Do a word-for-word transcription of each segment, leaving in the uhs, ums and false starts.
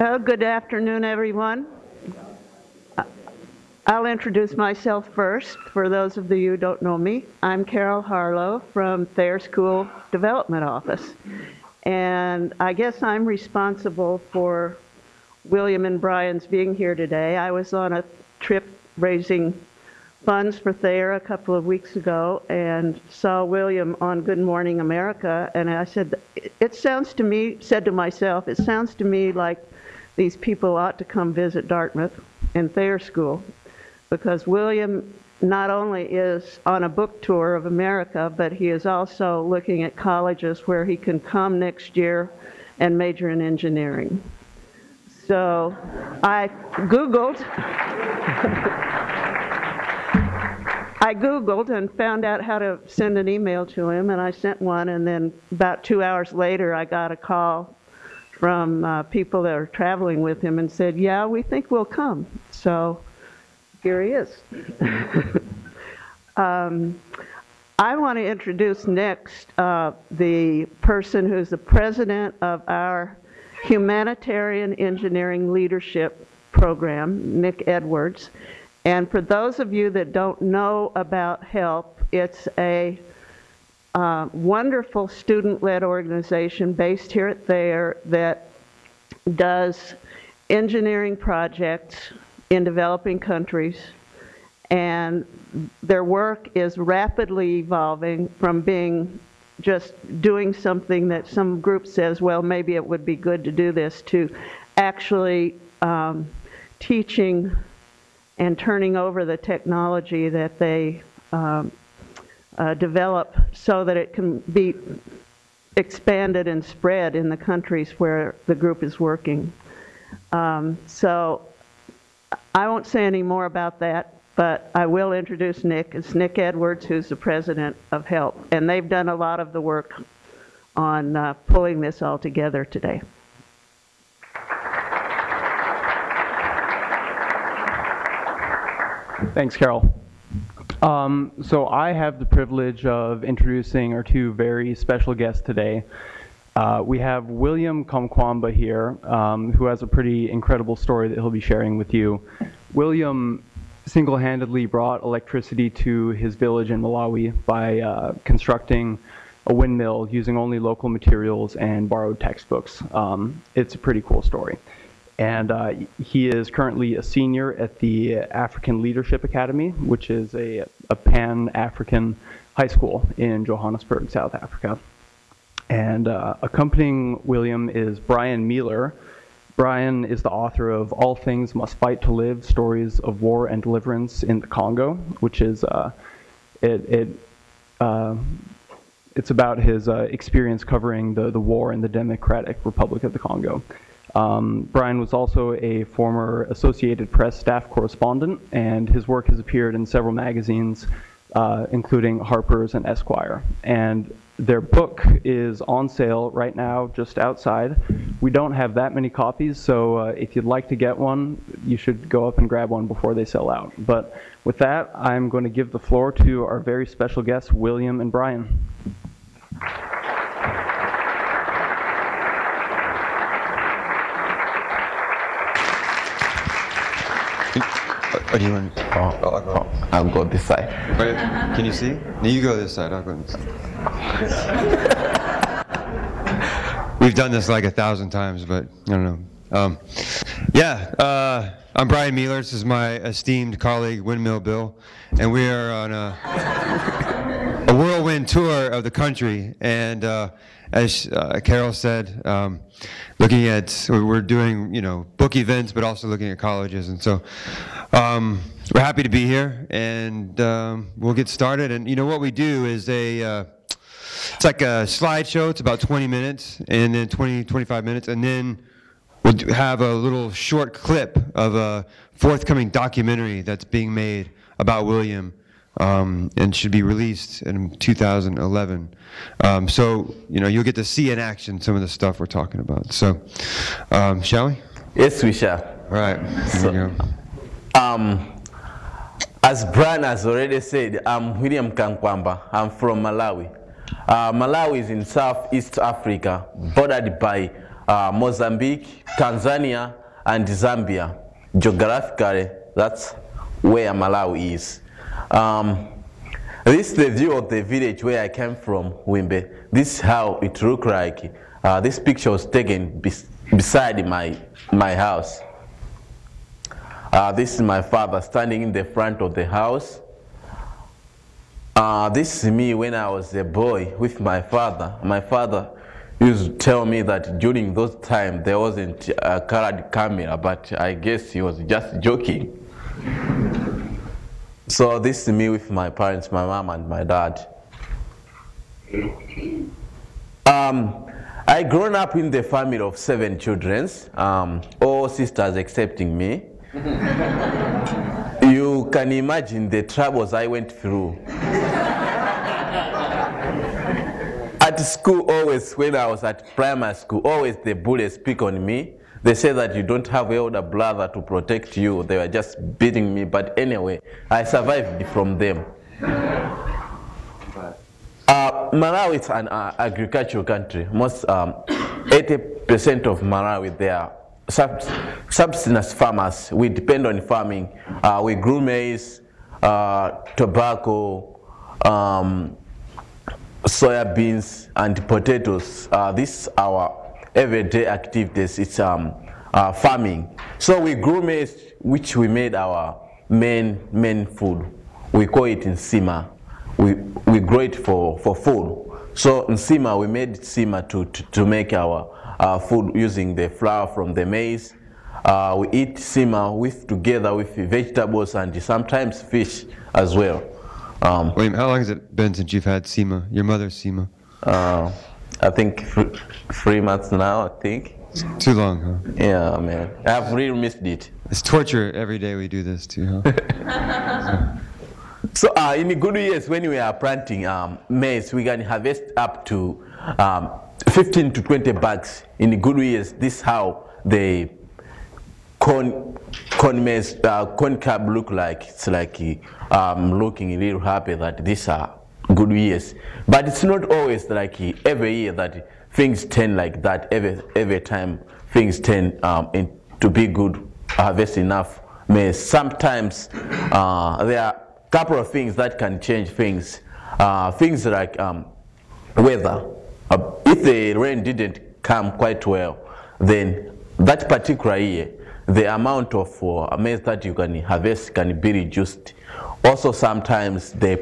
Oh, good afternoon, everyone. I'll introduce myself first, for those of you who don't know me. I'm Carol Harlow from Thayer School Development Office. And I guess I'm responsible for William and Brian's being here today. I was on a trip raising funds for Thayer a couple of weeks ago and saw William on Good Morning America, and I said, it sounds to me, said to myself, it sounds to me like these people ought to come visit Dartmouth and Thayer School, because William not only is on a book tour of America, but he is also looking at colleges where he can come next year and major in engineering. So I Googled, I Googled and found out how to send an email to him, and I sent one, and then about two hours later I got a call from uh, people that are traveling with him and said, yeah, we think we'll come. So here he is. um, I want to introduce next uh, the person who's the president of our Humanitarian Engineering Leadership Program, Nick Edwards. And for those of you that don't know about HELP, it's a uh, wonderful student-led organization based here at Thayer that does engineering projects in developing countries, and their work is rapidly evolving from being just doing something that some group says, well, maybe it would be good to do this, to actually um, teaching and turning over the technology that they um, uh, develop so that it can be expanded and spread in the countries where the group is working. Um, so I won't say any more about that, but I will introduce Nick. It's Nick Edwards, who's the president of HELP, and they've done a lot of the work on uh, pulling this all together today. Thanks, Carol. Um, so I have the privilege of introducing our two very special guests today. Uh, we have William Kamkwamba here, um, who has a pretty incredible story that he'll be sharing with you. William single-handedly brought electricity to his village in Malawi by uh, constructing a windmill using only local materials and borrowed textbooks. Um, it's a pretty cool story. And uh, he is currently a senior at the African Leadership Academy, which is a, a pan-African high school in Johannesburg, South Africa. And uh, accompanying William is Brian Mealer. Brian is the author of All Things Must Fight to Live, Stories of War and Deliverance in the Congo, which is, uh, it, it, uh, it's about his uh, experience covering the, the war in the Democratic Republic of the Congo. Um, Brian was also a former Associated Press staff correspondent, and his work has appeared in several magazines, uh, including Harper's and Esquire. And their book is on sale right now, just outside. We don't have that many copies, so uh, if you'd like to get one, you should go up and grab one before they sell out. But with that, I'm going to give the floor to our very special guests, William and Brian. Or do you want? Oh, oh, I'll go. Oh, I'll go this side. Wait, can you see? No, you go this side. I'll go this side. We've done this like a thousand times, but I don't know. Um, yeah, uh, I'm Brian Mealer. This is my esteemed colleague, Windmill Bill, and we are on a, a whirlwind tour of the country. And uh, as uh, Carol said, um, looking at, we're doing, you know, book events, but also looking at colleges, and so. Um, we're happy to be here, and um, we'll get started. And you know what we do is a, uh, it's like a slideshow. It's about twenty minutes, and then twenty, twenty-five minutes, and then we'll have a little short clip of a forthcoming documentary that's being made about William, um, and should be released in two thousand eleven. Um, so you know, you'll get to see in action some of the stuff we're talking about. So, um, shall we? Yes, we shall. All right. Here so, we go. Um, as Brian has already said, I'm William Kamkwamba. I'm from Malawi. Uh, Malawi is in Southeast Africa, bordered by uh, Mozambique, Tanzania, and Zambia. Geographically, that's where Malawi is. Um, this is the view of the village where I came from, Wimbe. This is how it looked like. Uh, this picture was taken bes beside my, my house. Uh, this is my father standing in the front of the house. Uh, this is me when I was a boy with my father. My father used to tell me that during those times there wasn't a colored camera, but I guess he was just joking. So this is me with my parents, my mom and my dad. Um, I grown up in the family of seven children, um, all sisters excepting me. You can imagine the troubles I went through. At school, always, when I was at primary school, always the bullies pick on me. They say that you don't have an elder brother to protect you. They were just beating me. But anyway, I survived from them. Uh, Malawi is an uh, agricultural country. Most um, eighty percent of Malawi, they are subsistence farmers. We depend on farming. Uh, we grew maize, uh, tobacco, um, soya beans, and potatoes. Uh, this is our everyday activities. It's um, uh, farming. So we grew maize, which we made our main main food. We call it Nsima. We we grow it for for food. So Nsima, we made Nsima to to, to make our Uh, food using the flour from the maize. Uh, we eat Nsima with together with vegetables and sometimes fish as well. Um, William, how long has it been since you've had Nsima? Your mother's Nsima? Uh, I think three months now. I think. It's too long, huh? Yeah, man. I've really missed it. It's torture every day we do this too, huh? So, so uh, in the good years when we are planting um, maize, we can harvest up to um, fifteen to twenty bags in the good years. This is how the corn, corn maize, uh, corn cob look like. It's like um, looking a little happy that these are good years. But it's not always like every year that things turn like that. Every every time things turn um, in, to be good, harvest enough maize. Sometimes uh, there are a couple of things that can change things. Uh, things like um, weather. Uh, if the rain didn't come quite well, then that particular year, the amount of uh, maize that you can harvest can be reduced. Also, sometimes the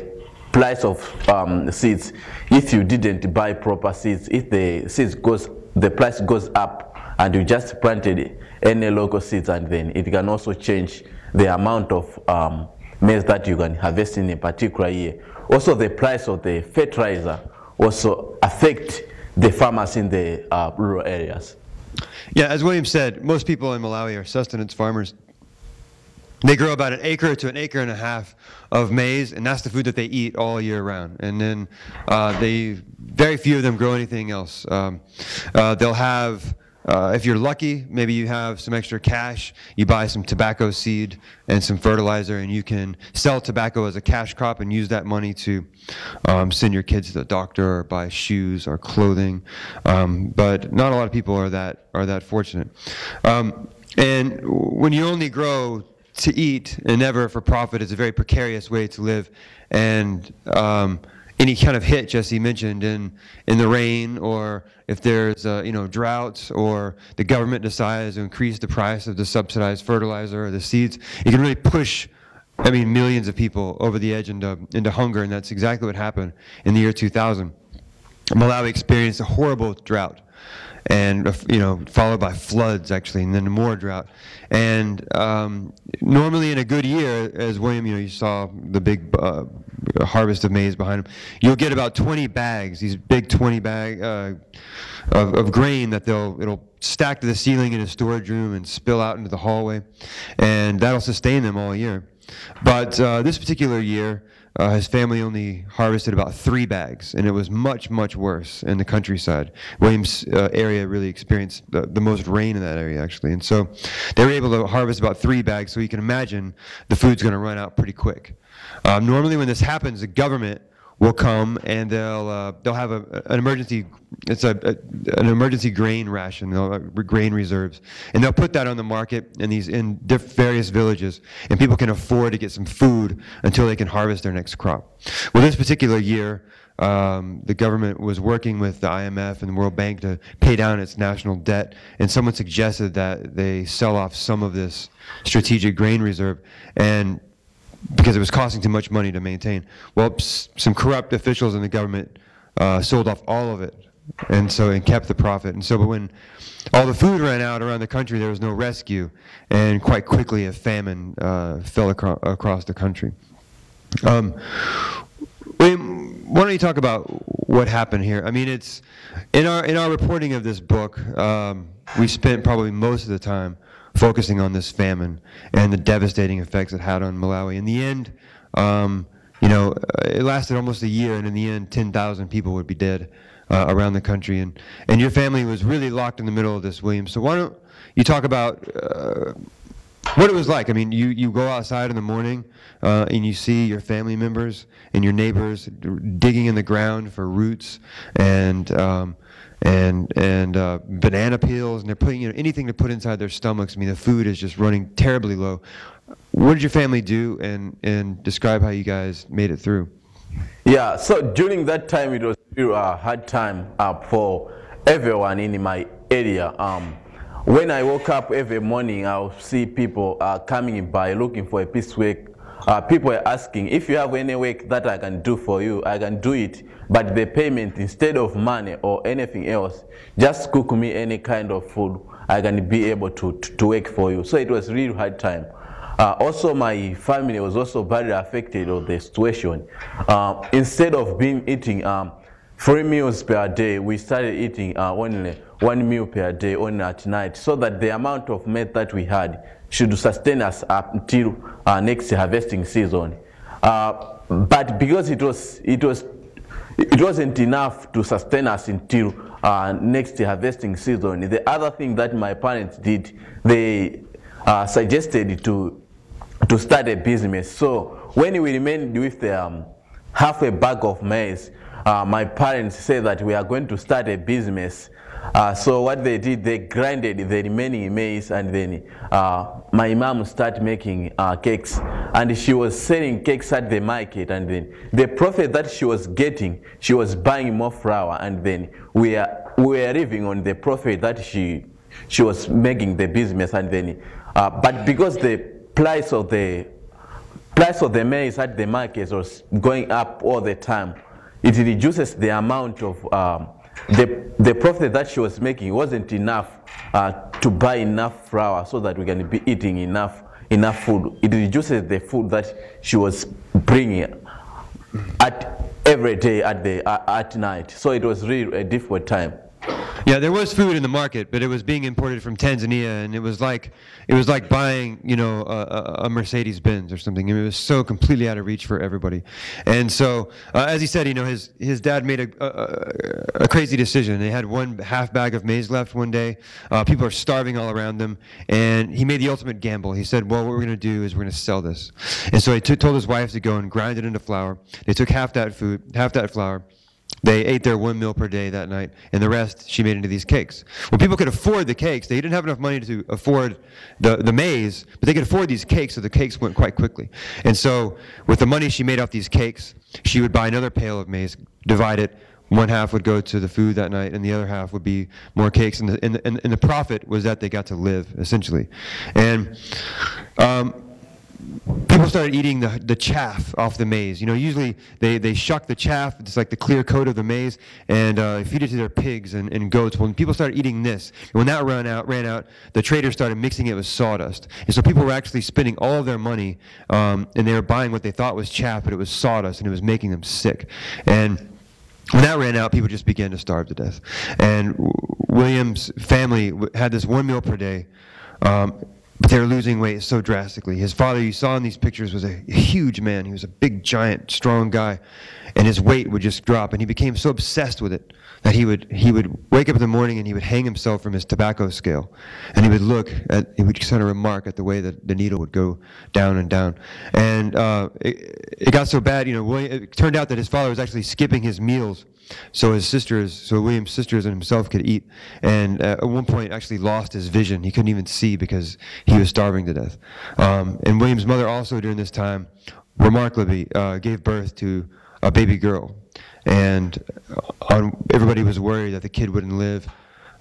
price of um, seeds, if you didn't buy proper seeds, if the seeds goes, the price goes up, and you just planted any local seeds, and then it can also change the amount of um, maize that you can harvest in a particular year. Also, the price of the fertilizer also affect the farmers in the uh, rural areas. Yeah, as William said, most people in Malawi are sustenance farmers. They grow about an acre to an acre and a half of maize, and that's the food that they eat all year round. And then uh, they, very few of them grow anything else. Um, uh, they'll have, uh, if you're lucky, maybe you have some extra cash, you buy some tobacco seed and some fertilizer, and you can sell tobacco as a cash crop and use that money to um, send your kids to the doctor or buy shoes or clothing. Um, but not a lot of people are that are that fortunate. Um, and when you only grow to eat and never for profit, it's a very precarious way to live. And um, any kind of hitch, as he mentioned, in in the rain, or if there's a, you know, droughts, or the government decides to increase the price of the subsidized fertilizer or the seeds, it can really push, I mean, millions of people over the edge into into hunger, and that's exactly what happened in the year two thousand. Malawi experienced a horrible drought, and you know, followed by floods actually, and then more drought. And um, normally in a good year, as William, you know, you saw the big uh, harvest of maize behind him, you'll get about twenty bags, these big twenty bag uh, of, of grain that they'll it'll stack to the ceiling in a storage room and spill out into the hallway, and that'll sustain them all year. But uh, this particular year, Uh, his family only harvested about three bags, and it was much, much worse in the countryside. William's uh, area really experienced the, the most rain in that area, actually. And so they were able to harvest about three bags, so you can imagine the food's going to run out pretty quick. Um, normally when this happens, the government will come and they'll uh, they'll have a, an emergency it's a, a an emergency grain ration, uh, grain reserves, and they'll put that on the market in these in diff various villages, and people can afford to get some food until they can harvest their next crop. Well, this particular year, um, the government was working with the I M F and the World Bank to pay down its national debt, and someone suggested that they sell off some of this strategic grain reserve, and because it was costing too much money to maintain. Well, some corrupt officials in the government uh, sold off all of it, and so and kept the profit. And so, but when all the food ran out around the country, there was no rescue, and quite quickly a famine uh, fell acro across the country. Um, William, why don't you talk about what happened here? I mean, it's in our in our reporting of this book, um, we spent probably most of the time focusing on this famine and the devastating effects it had on Malawi. In the end, um, you know, it lasted almost a year, and in the end, ten thousand people would be dead uh, around the country. And, and your family was really locked in the middle of this, William. So why don't you talk about uh, what it was like? I mean, you, you go outside in the morning, uh, and you see your family members and your neighbors digging in the ground for roots and um, and and uh, banana peels, and they're putting, you know, anything to put inside their stomachs. I mean, the food is just running terribly low. What did your family do, and and describe how you guys made it through? Yeah, so during that time, it was a hard time uh, for everyone in my area. Um, when I woke up every morning, I'll see people uh, coming by looking for a piece of work. Uh, people are asking, if you have any work that I can do for you, I can do it, but the payment, instead of money or anything else, just cook me any kind of food, I can be able to, to, to work for you. So it was a really hard time. Uh, also, my family was also badly affected by the situation. Uh, instead of being eating um, three meals per day, we started eating uh, only one meal per day, only at night, so that the amount of meat that we had should sustain us up until uh, next harvesting season, uh, but because it was it was it wasn't enough to sustain us until uh, next harvesting season. The other thing that my parents did, they uh, suggested to to start a business. So when we remained with um, half a bag of maize, uh, my parents said that we are going to start a business. Uh, so what they did, they grinded the remaining maize, and then uh, my mom started making uh, cakes, and she was selling cakes at the market, and then the profit that she was getting, she was buying more flour, and then we are, we are living on the profit that she, she was making the business, and then, uh, but because the price of the, price of the maize at the market was going up all the time, it reduces the amount of um, The, the profit that she was making wasn't enough uh, to buy enough flour so that we can be eating enough enough food. It reduces the food that she was bringing at every day at the uh, at night. So it was really a difficult time. Yeah, there was food in the market, but it was being imported from Tanzania, and it was like it was like buying, you know, a, a Mercedes Benz or something. I mean, it was so completely out of reach for everybody. And so, uh, as he said, you know, his his dad made a a, a crazy decision. They had one half bag of maize left one day. Uh, people are starving all around them, and he made the ultimate gamble. He said, "Well, what we're going to do is we're going to sell this." And so he t told his wife to go and grind it into flour. They took half that food, half that flour. They ate their one meal per day that night, and the rest she made into these cakes. Well, people could afford the cakes. They didn't have enough money to afford the, the maize, but they could afford these cakes, so the cakes went quite quickly. And so with the money she made off these cakes, she would buy another pail of maize, divide it. One half would go to the food that night, and the other half would be more cakes. And the, and the, and the profit was that they got to live, essentially. And um, people started eating the, the chaff off the maize. You know, usually they, they shuck the chaff, it's like the clear coat of the maize, and uh, feed it to their pigs and, and goats. When people started eating this, when that ran out, ran out, the traders started mixing it with sawdust. And so people were actually spending all of their money, um, and they were buying what they thought was chaff, but it was sawdust, and it was making them sick. And when that ran out, people just began to starve to death. And William's family had this one meal per day. Um, they're losing weight so drastically. His father, you saw in these pictures, was a huge man. He was a big, giant, strong guy, and his weight would just drop. And he became so obsessed with it that he would he would wake up in the morning and he would hang himself from his tobacco scale, and he would look at he would kind of remark at the way that the needle would go down and down. And uh, it, it got so bad, you know. William, it turned out that his father was actually skipping his meals, so his sisters, so William's sisters and himself could eat. And uh, at one point, actually lost his vision. He couldn't even see because he was starving to death. Um, and William's mother also, during this time, remarkably uh, gave birth to a baby girl. And on, everybody was worried that the kid wouldn't live.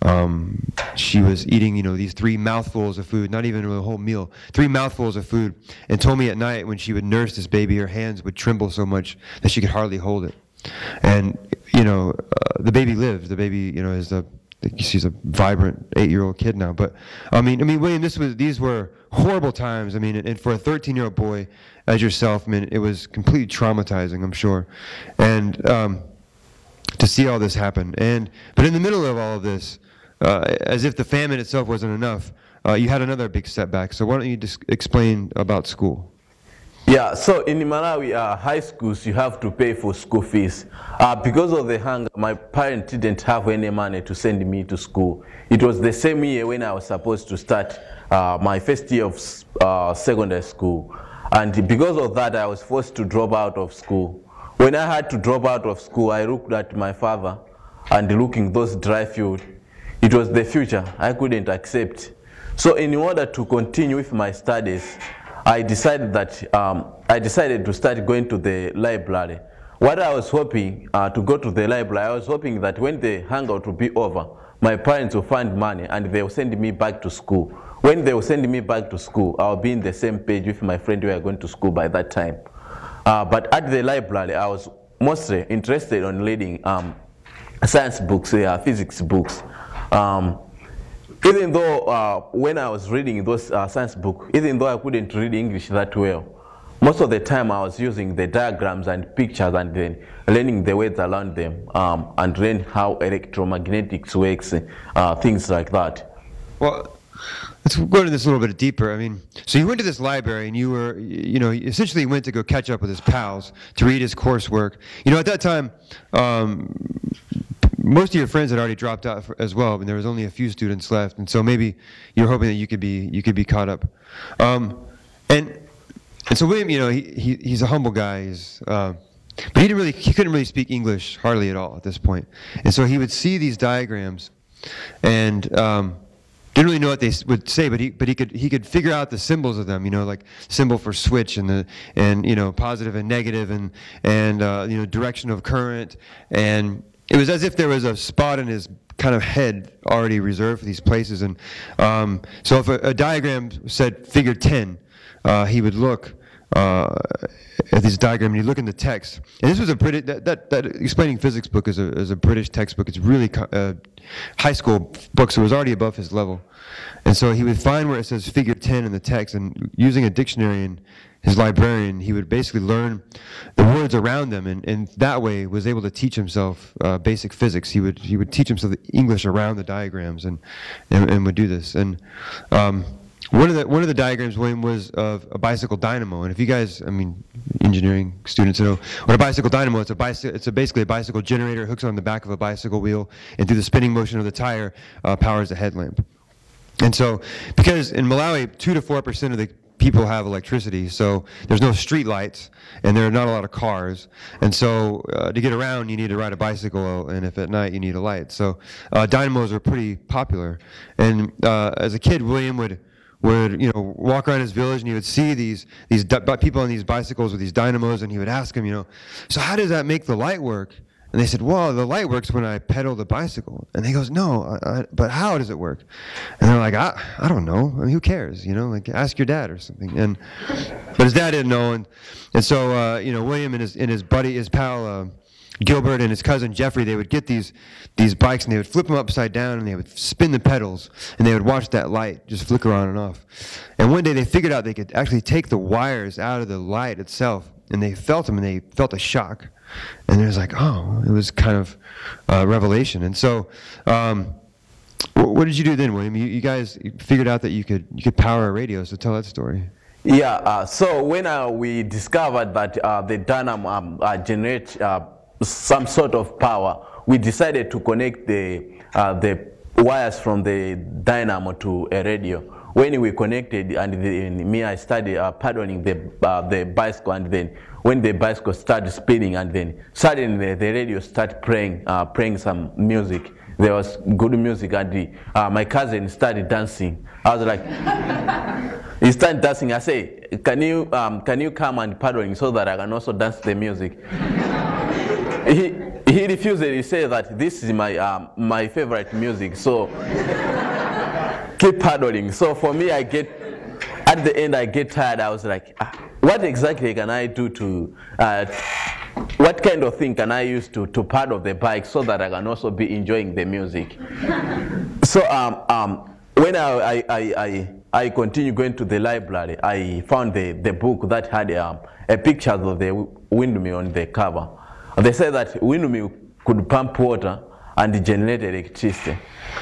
Um, she was eating, you know, these three mouthfuls of food, not even a whole meal, three mouthfuls of food, and told me at night when she would nurse this baby, her hands would tremble so much that she could hardly hold it. And, you know, uh, the baby lived. The baby, you know, is a, she's a vibrant eight-year-old kid now. But, I mean, I mean, William, this was, these were horrible times. I mean, and for a thirteen-year-old boy as yourself, I mean, it was completely traumatizing, I'm sure. And um, to see all this happen. And, but in the middle of all of this, uh, as if the famine itself wasn't enough, uh, you had another big setback. So why don't you just explain about school? Yeah, so in Malawi, uh, high schools, you have to pay for school fees. Uh, because of the hunger, my parents didn't have any money to send me to school. It was the same year when I was supposed to start uh, my first year of uh, secondary school. And because of that, I was forced to drop out of school. When I had to drop out of school, I looked at my father and looking those dry fields. It was the future I couldn't accept. So in order to continue with my studies, I decided that um, I decided to start going to the library. What I was hoping uh, to go to the library, I was hoping that when the hangout would be over, my parents will find money and they will send me back to school. When they will send me back to school, I'll be in the same page with my friend who are going to school by that time. Uh, but at the library, I was mostly interested in reading um, science books, uh, physics books. Um, Even though uh, when I was reading those uh, science books, even though I couldn't read English that well, most of the time I was using the diagrams and pictures and then learning the words around them um, and learn how electromagnetics works, uh, things like that. Well, let's go into this a little bit deeper. I mean, so you went to this library and you were, you know, you essentially went to go catch up with his pals to read his coursework. You know, at that time, um, most of your friends had already dropped out for, as well, and there was only a few students left, and so maybe you're hoping that you could be you could be caught up. Um, and and so William, you know, he, he he's a humble guy, he's, uh, but he didn't really he couldn't really speak English hardly at all at this point, and so he would see these diagrams, and um, didn't really know what they would say, but he but he could he could figure out the symbols of them, you know, like symbol for switch and the and you know positive and negative and and uh, you know direction of current. And it was as if there was a spot in his kind of head already reserved for these places. And um, so if a, a diagram said figure ten, uh, he would look uh, at this diagram and he'd look in the text. And this was a British, that, that, that explaining physics book is a, is a British textbook. It's really uh, high school book, so it was already above his level. And so he would find where it says figure ten in the text, and using a dictionary and his librarian, he would basically learn the words around them, and, and that way was able to teach himself uh, basic physics. He would he would teach himself the English around the diagrams, and and, and would do this. And um, one of the one of the diagrams, William, was of a bicycle dynamo. And if you guys, I mean, engineering students know what a bicycle dynamo is, a bicycle it's a basically a bicycle generator. It hooks on the back of a bicycle wheel, and through the spinning motion of the tire, uh, powers the headlamp. And so, because in Malawi, two to four percent of the people have electricity, so there's no street lights, and there are not a lot of cars, and so uh, to get around you need to ride a bicycle, and if at night you need a light. So uh, dynamos are pretty popular, and uh, as a kid, William would would you know walk around his village, and he would see these these people on these bicycles with these dynamos, and he would ask them, you know, so how does that make the light work? And they said, well, the light works when I pedal the bicycle. And he goes, no, I, I, but how does it work? And they're like, I, I don't know. I mean, who cares? You know, like, ask your dad or something. And but his dad didn't know. And and so uh, you know, William and his and his buddy, his pal uh, Gilbert, and his cousin Geoffrey, they would get these these bikes and they would flip them upside down and they would spin the pedals and they would watch that light just flicker on and off. And one day they figured out they could actually take the wires out of the light itself, and they felt them and they felt a shock. And it was like, oh, it was kind of a uh, revelation. And so um, What did you do then, William? You, you guys figured out that you could you could power a radio. So tell that story. Yeah. Uh, so when uh, we discovered that uh, the Dunham um, uh, generates uh, some sort of power, we decided to connect the uh, the wires from the dynamo to a radio. When we connected, and, the, and me, I started uh, paddling the uh, the bicycle, and then when the bicycle started spinning, and then suddenly the, the radio started playing uh, playing some music. There was good music, and the, uh, my cousin started dancing. I was like, he started dancing. I say, can you um, can you come and paddling so that I can also dance the music? he, He refused it. He said that this is my um, my favorite music, so keep paddling. So for me, I get at the end I get tired. I was like, ah, what exactly can I do to, uh, what kind of thing can I use to to paddle the bike so that I can also be enjoying the music? So um um when I I I I continue going to the library, I found the the book that had um, a picture of the windmill on the cover. They said that windmill could pump water and generate electricity.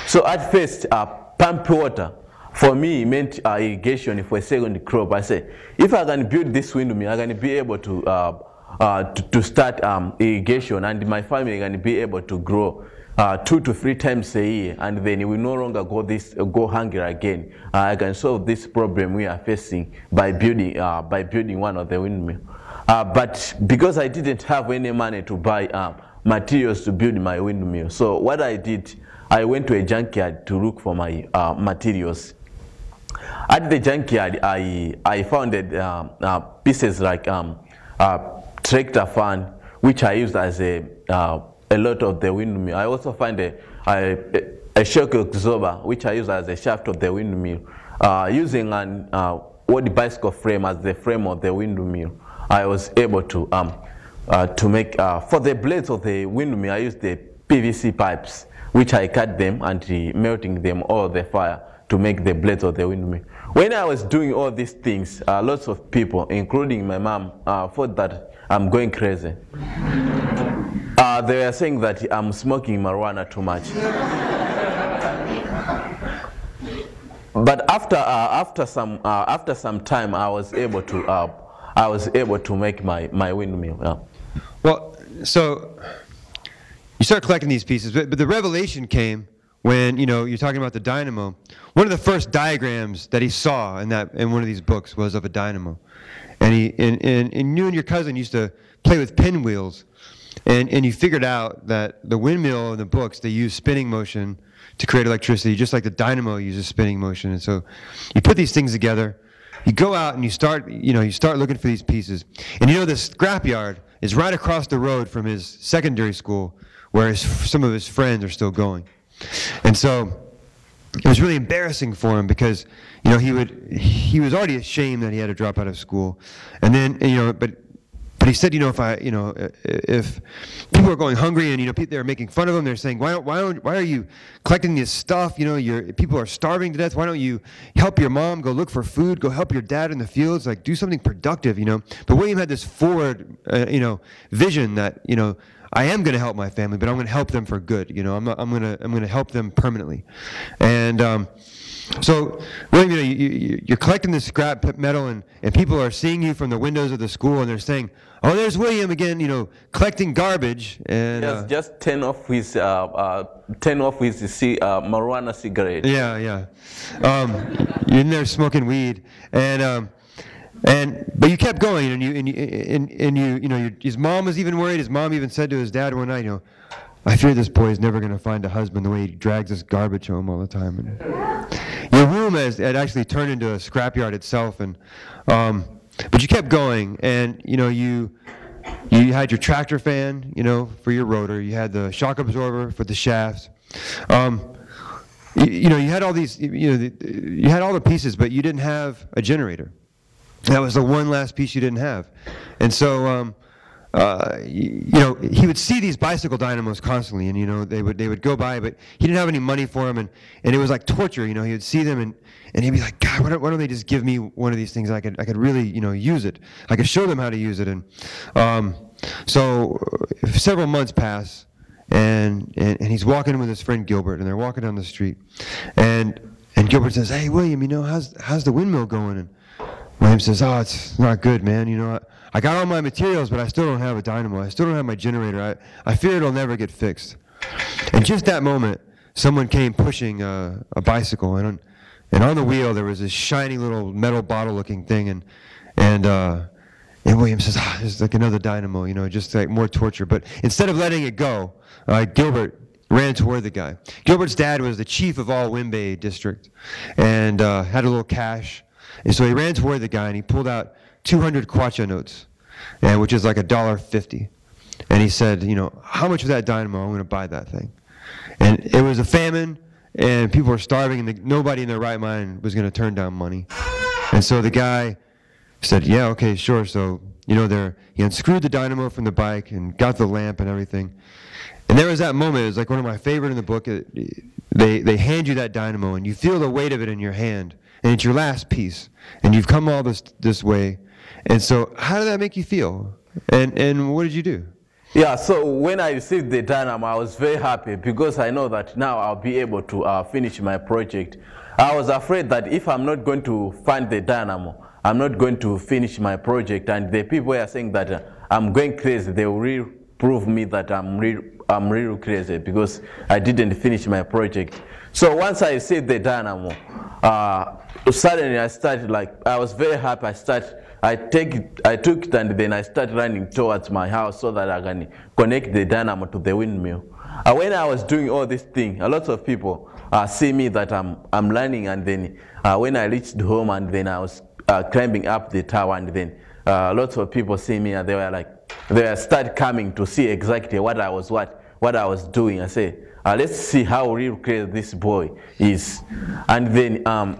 So at first, uh, pump water, for me, meant uh, irrigation for a second crop. I said, if I can build this windmill, I can be able to, uh, uh, to, to start um, irrigation, and my family can be able to grow uh, two to three times a year, and then we no longer go, this, uh, go hungry again. Uh, I can solve this problem we are facing by building, uh, by building one of the windmills. Uh, but because I didn't have any money to buy uh, materials to build my windmill, so what I did, I went to a junkyard to look for my uh, materials. At the junkyard, I I found uh, uh, pieces like um, uh, tractor fan, which I used as a uh, a lot of the windmill. I also found a a, a shock absorber, which I used as a shaft of the windmill, uh, using an uh, wood bicycle frame as the frame of the windmill. I was able to um, uh, to make uh, for the blades of the windmill. I used the P V C pipes, which I cut them and uh, melting them over the fire to make the blades of the windmill. When I was doing all these things, uh, lots of people, including my mom, uh, thought that I'm going crazy. uh, they were saying that I'm smoking marijuana too much. But after uh, after some uh, after some time, I was able to. Uh, I was able to make my, my windmill. Yeah. Well, so you start collecting these pieces, but, but the revelation came when, you know, you're talking about the dynamo. One of the first diagrams that he saw in that in one of these books was of a dynamo. And he and, and, and you and your cousin used to play with pinwheels, and, and you figured out that the windmill in the books, they use spinning motion to create electricity, just like the dynamo uses spinning motion. And so you put these things together. You go out and you start, you know, you start looking for these pieces. And you know, this scrapyard is right across the road from his secondary school, where his, some of his friends are still going. And so it was really embarrassing for him because, you know, he would, he was already ashamed that he had to drop out of school. And then, you know, but, but he said, you know, if I, you know, if people are going hungry and, you know, people, they're making fun of him, they're saying, why, why, why are you collecting this stuff? You know, your people are starving to death. Why don't you help your mom? Go look for food. Go help your dad in the fields. Like, do something productive, you know. But William had this forward, uh, you know, vision that, you know, I am going to help my family, but I'm going to help them for good. You know, I'm, I'm going to, I'm going to help them permanently. And um, so, William, you know, you, you, you're collecting this scrap metal, and, and people are seeing you from the windows of the school, and they're saying, "Oh, there's William again," you know, collecting garbage. And just, uh, just turn off his, uh, uh, turn off his uh, marijuana cigarette. Yeah, yeah. Um, you're in there smoking weed, and. Um, And but you kept going, and you and you, and, and you you know your, his mom was even worried. His mom even said to his dad one night, "You know, I fear this boy is never going to find a husband the way he drags this garbage home all the time." And your room has had actually turned into a scrapyard itself, and um, but you kept going, and you know you you had your tractor fan, you know, for your rotor. You had the shock absorber for the shafts. Um, you, you know you had all these you know the, you had all the pieces, but you didn't have a generator. That was the one last piece you didn't have. And so, um, uh, you, you know, he would see these bicycle dynamos constantly, and, you know, they would, they would go by, but he didn't have any money for them, and, and it was like torture, you know. He would see them, and, and he'd be like, God, why don't, why don't they just give me one of these things? I could, I could really, you know, use it. I could show them how to use it. And um, so several months pass, and, and and he's walking with his friend Gilbert, and they're walking down the street, and and Gilbert says, "Hey William, you know, how's how's the windmill going?" And William says, "Oh, it's not good, man. You know, I, I got all my materials, but I still don't have a dynamo. I still don't have my generator. I I fear it'll never get fixed." And just that moment, someone came pushing a, a bicycle, and on, and on the wheel there was this shiny little metal bottle-looking thing, and and. Uh, And William says, ah, there's like another dynamo, you know, just like more torture. But instead of letting it go, uh, Gilbert ran toward the guy. Gilbert's dad was the chief of all Wimbe district and uh, had a little cash. And so he ran toward the guy and he pulled out two hundred kwacha notes, and, which is like a dollar fifty. And he said, you know, how much of that dynamo? I'm going to buy that thing. And it was a famine and people were starving, and the, nobody in their right mind was going to turn down money. And so the guy said, yeah, okay, sure. So, you know, there he unscrewed the dynamo from the bike and got the lamp and everything. And there was that moment, it was like one of my favorite in the book. It, they, they hand you that dynamo and you feel the weight of it in your hand, and it's your last piece, and you've come all this this way. And so how did that make you feel? And, and what did you do? Yeah, so when I received the dynamo, I was very happy because I know that now I'll be able to uh, finish my project. I was afraid that if I'm not going to find the dynamo, I'm not going to finish my project, and the people are saying that uh, I'm going crazy. They will really prove me that I'm real, I'm real crazy because I didn't finish my project. So once I see the dynamo, uh, suddenly I started like I was very happy. I started, I take it, I took it, and then I started running towards my house so that I can connect the dynamo to the windmill. Uh, when I was doing all this thing, a lot of people uh, see me that I'm I'm running, and then uh, when I reached home, and then I was Uh, climbing up the tower, and then uh, lots of people see me, and they were like, they were start coming to see exactly what I was what what I was doing. I say, uh, let's see how real crazy this boy is. And then um,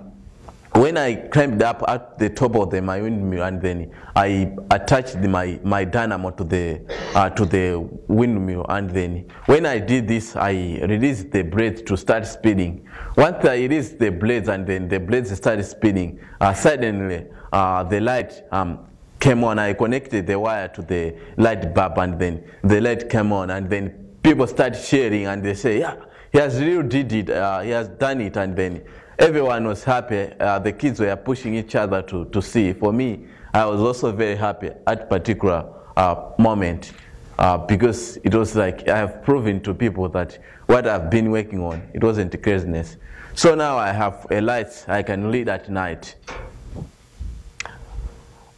when I climbed up at the top of the my windmill, and then I attached my my dynamo to the uh, to the windmill, and then when I did this, I released the blades to start spinning. Once I released the blades, and then the blades started spinning, uh, suddenly uh, the light um, came on. I connected the wire to the light bulb, and then the light came on, and then people started sharing, and they say, yeah, he has really did it, uh, he has done it. And then everyone was happy. Uh, the kids were pushing each other to, to see. For me, I was also very happy at particular uh, moment uh, because it was like I have proven to people that what I've been working on, it wasn't craziness. So now I have a light I can read at night.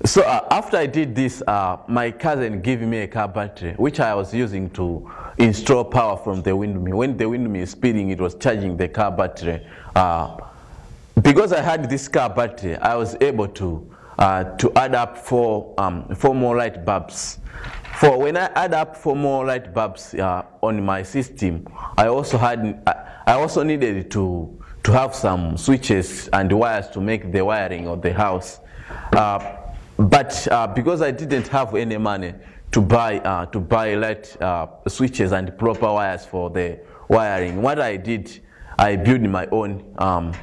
So uh, after I did this, uh, my cousin gave me a car battery, which I was using to install power from the windmill. When the windmill is spinning, it was charging the car battery. Uh, because I had this car battery, I was able to uh, to add up four um, four more light bulbs. For when I add up four more light bulbs uh, on my system, I also had I also needed to to have some switches and wires to make the wiring of the house. Uh, But uh, because I didn't have any money to buy uh, to buy light uh, switches and proper wires for the wiring, what I did, I built my own um,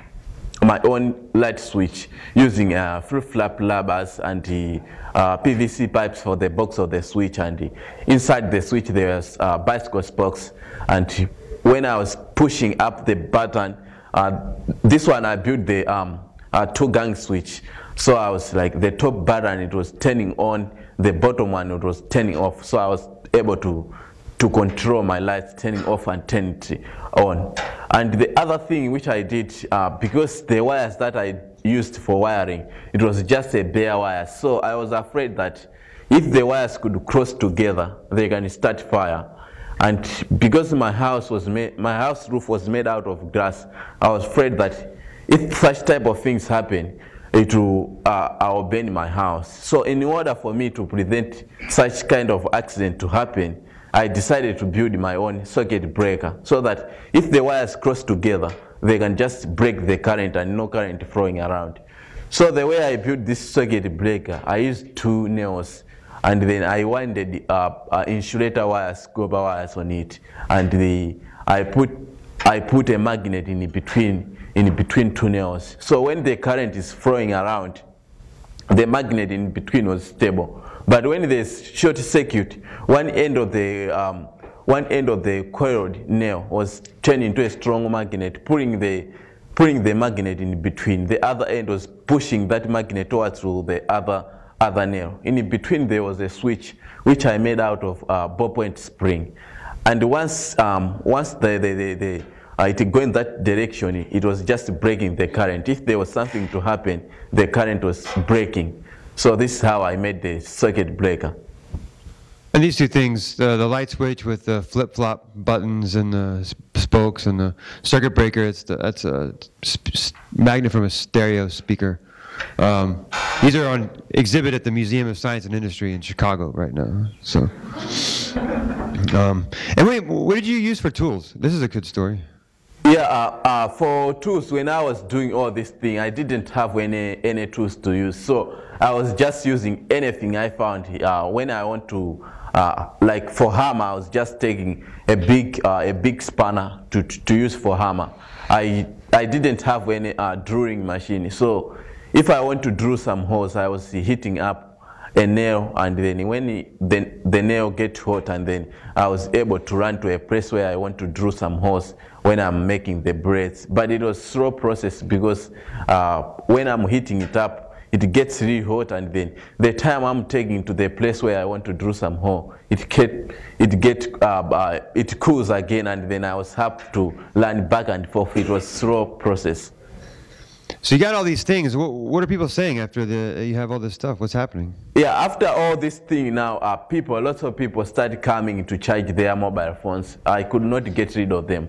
my own light switch using uh, free flap rubbers and the uh, P V C pipes for the box of the switch. And inside the switch there's uh, bicycle spokes. And when I was pushing up the button, uh, this one I built the um, uh, two gang switch. So I was like, the top button, it was turning on, the bottom one, it was turning off. So I was able to to control my lights turning off and turning on. And the other thing which I did, uh, because the wires that I used for wiring, it was just a bare wire. So I was afraid that if the wires could cross together, they can start fire. And because my house was made, my house roof was made out of glass, I was afraid that if such type of things happen, it will uh, I'll burn my house. So in order for me to prevent such kind of accident to happen, I decided to build my own circuit breaker so that if the wires cross together, they can just break the current and no current flowing around. So the way I built this circuit breaker, I used two nails, and then I winded uh, uh, insulator wires, copper wires on it, and the I put I put a magnet in between in between two nails. So when the current is flowing around, the magnet in between was stable. But when there's short circuit, one end of the um, one end of the coiled nail was turned into a strong magnet, pulling the pulling the magnet in between. The other end was pushing that magnet towards the other other nail. In between there was a switch which I made out of uh, ballpoint spring, and once um, once the the the, the uh, it going that direction, it was just breaking the current. If there was something to happen, the current was breaking. So this is how I made the circuit breaker. And these two things, uh, the light switch with the flip-flop buttons and the spokes and the circuit breaker, it's the, that's a magnet from a stereo speaker. Um, these are on exhibit at the Museum of Science and Industry in Chicago right now. So, um, and wait, what did you use for tools? This is a good story. Yeah, uh, uh, for tools, when I was doing all this thing, I didn't have any, any tools to use. So I was just using anything I found. Uh, when I want to, uh, like for hammer, I was just taking a big, uh, a big spanner to, to, to use for hammer. I, I didn't have any uh, drawing machine. So if I want to draw some holes, I was hitting up a nail, and then when it, the, the nail gets hot, and then I was able to run to a place where I want to draw some holes when I'm making the braids. But it was a slow process because uh, when I'm heating it up, it gets really hot, and then the time I'm taking to the place where I want to draw some hole, it get, it get, uh, uh, it cools again, and then I was happy to land back and forth. It was a slow process. So you got all these things. What, what are people saying after the you have all this stuff? What's happening? Yeah, after all this thing now, uh, people, lots of people started coming to charge their mobile phones. I could not get rid of them.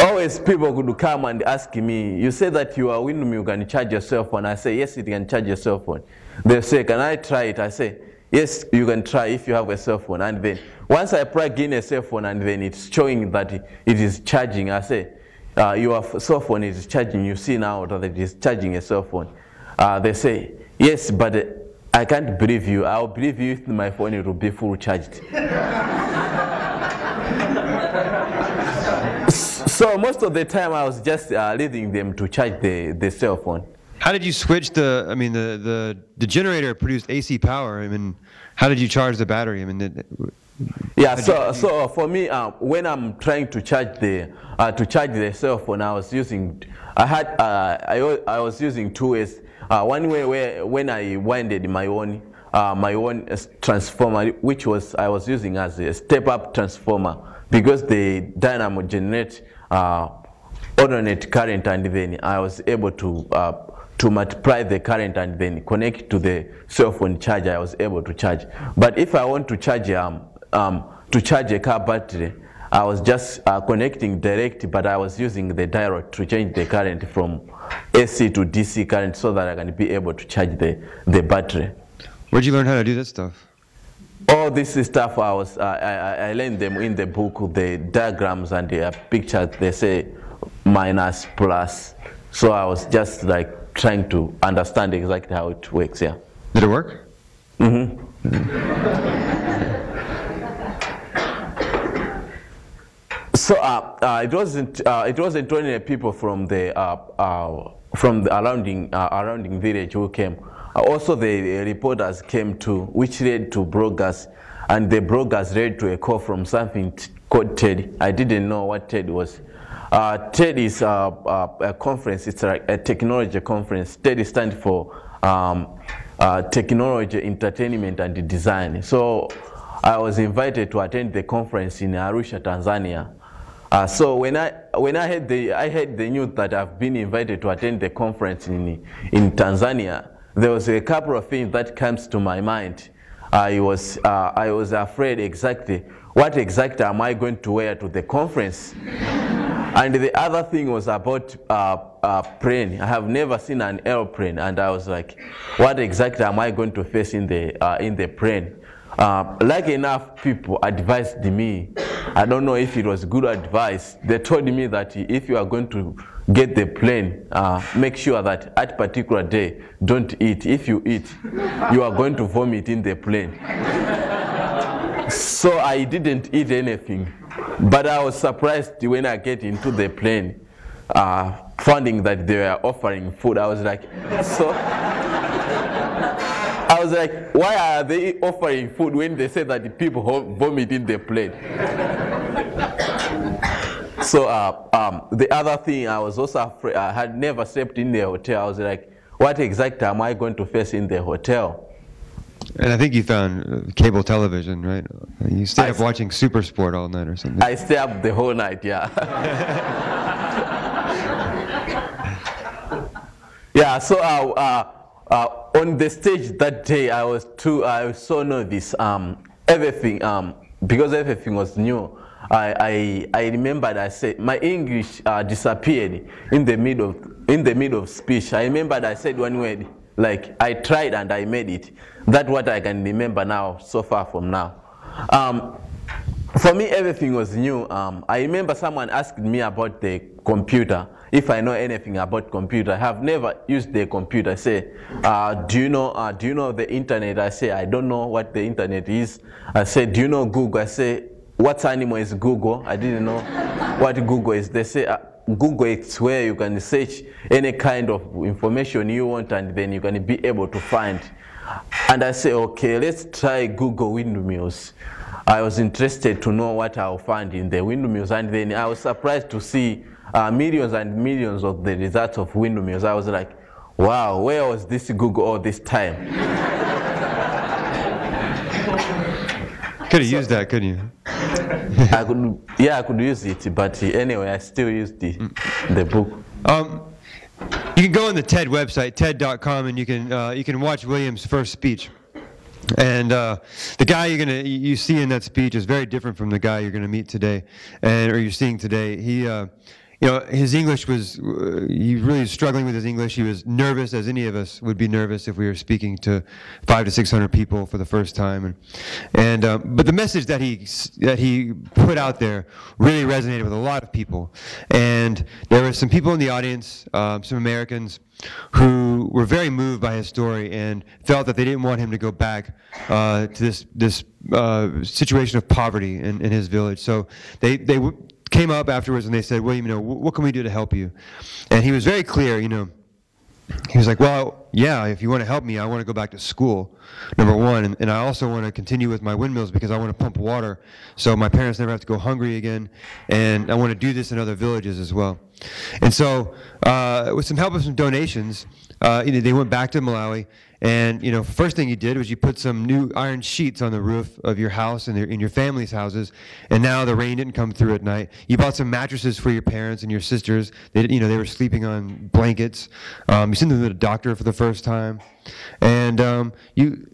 Always people could come and ask me, you say that you are Windmill, you can charge your cell phone. I say, yes, it can charge your cell phone. They say, can I try it? I say, yes, you can try if you have a cell phone. And then once I plug in a cell phone and then it's showing that it is charging, I say, uh, your cell phone is charging. You see now that it is charging a cell phone. Uh, they say, yes, but uh, I can't believe you. I'll believe you if my phone will be full charged. So most of the time I was just uh, leading them to charge the, the cell phone. How did you switch the, I mean, the, the, the generator produced A C power. I mean, how did you charge the battery? I mean, did, yeah, so, you, so for me, uh, when I'm trying to charge the, uh, to charge the cell phone, I was using, I had, uh, I, I was using two ways. Uh, one way where, when I winded my own, uh, my own transformer, which was, I was using as a step-up transformer, because the dynamo generates uh, alternate current, and then I was able to, uh, to multiply the current and then connect to the cell phone charger. I was able to charge. But if I want to charge um, um, to charge a car battery, I was just uh, connecting direct, but I was using the diode to change the current from A C to D C current so that I can be able to charge the, the battery. Where'd you learn how to do this stuff? All this stuff I was uh, I, I learned them in the book, the diagrams and the uh, pictures. They say minus, plus. So I was just like trying to understand exactly how it works, yeah. Did it work? Mm-hmm. So uh, uh, it wasn't uh, it wasn't only people from the uh, uh, from the surrounding uh, surrounding village who came. Uh, also, the uh, reporters came too, which led to bloggers, and the bloggers led to a call from something called TED. I didn't know what TED was. Uh, TED is uh, uh, a conference. It's like a technology conference. TED stands for um, uh, Technology, Entertainment, and Design. So I was invited to attend the conference in Arusha, Tanzania. Uh, so when I when I heard the I heard the news that I've been invited to attend the conference in in Tanzania, there was a couple of things that comes to my mind. I was uh, I was afraid exactly what exactly am I going to wear to the conference. And the other thing was about a uh, uh, plane. I have never seen an airplane, and I was like, what exactly am I going to face in the uh, in the plane? Uh, like enough people advised me. I don't know if it was good advice. They told me that if you are going to get the plane, uh, make sure that at particular day, don't eat. If you eat, you are going to vomit in the plane. So I didn't eat anything. But I was surprised when I get into the plane, uh, finding that they were offering food. I was like, so I was like, why are they offering food when they say that the people vomit in their plate? So uh, um, the other thing, I was also afraid, I had never slept in the hotel. I was like, what exactly am I going to face in the hotel? And I think you found cable television, right? You stayed I up watching Supersport all night or something. I stayed up the whole night, yeah. Yeah, so uh, uh, uh, on the stage that day, I was too, I was so nervous. Um, everything, um, because everything was new, I, I, I remembered I said, my English uh, disappeared in the middle of, in the middle of speech. I remembered I said one word. Like, I tried and I made it. That's what I can remember now, so far from now. Um, for me, everything was new. Um, I remember someone asked me about the computer, if I know anything about computer. I have never used the computer. I say, uh, do you know, uh, do you know the internet? I say, I don't know what the internet is. I say, do you know Google? I say, what animal is Google? I didn't know what Google is. They say, uh, Google is where you can search any kind of information you want and then you can be able to find. And I say, okay, let's try Google windmills. I was interested to know what I'll find in the windmills, and then I was surprised to see uh, millions and millions of the results of windmills. I was like, wow, where was this Google all this time? Could have so, used that, couldn't you? I could, yeah, I could use it, but anyway, I still use the, the book. Um, you can go on the TED website, ted dot com, and you can uh, you can watch William's first speech. And uh, the guy you're gonna you see in that speech is very different from the guy you're gonna meet today, and or you're seeing today. He, uh, you know, his English was uh, he really was struggling with his English. He was nervous, as any of us would be nervous if we were speaking to five to six hundred people for the first time. And and uh, but the message that he that he put out there really resonated with a lot of people. And there were some people in the audience, uh, some Americans, who were very moved by his story and felt that they didn't want him to go back uh, to this this uh, situation of poverty in, in his village. So they they came up afterwards and they said, "Well, you know, what can we do to help you?" And he was very clear. You know, he was like, "Well, yeah, if you want to help me, I want to go back to school, number one, and, and I also want to continue with my windmills because I want to pump water, so my parents never have to go hungry again, and I want to do this in other villages as well." And so, uh, with some help of some donations, uh, you know, they went back to Malawi, and you know, first thing you did was you put some new iron sheets on the roof of your house and in your family's houses, and now the rain didn't come through at night. You bought some mattresses for your parents and your sisters. They, you know, they were sleeping on blankets. Um, you sent them to the doctor for the first time, and um, you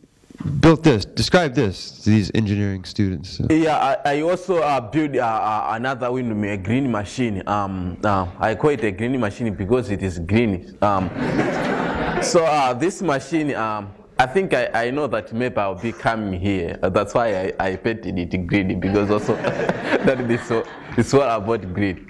built this. Describe this to these engineering students. So. Yeah, I, I also uh, built uh, uh, another windmill, a green machine. Um, uh, I call it a green machine because it is green. Um, so uh, this machine, um, I think I, I know that maybe I'll be coming here. Uh, that's why I, I painted it green, because also that is so, it's all about green.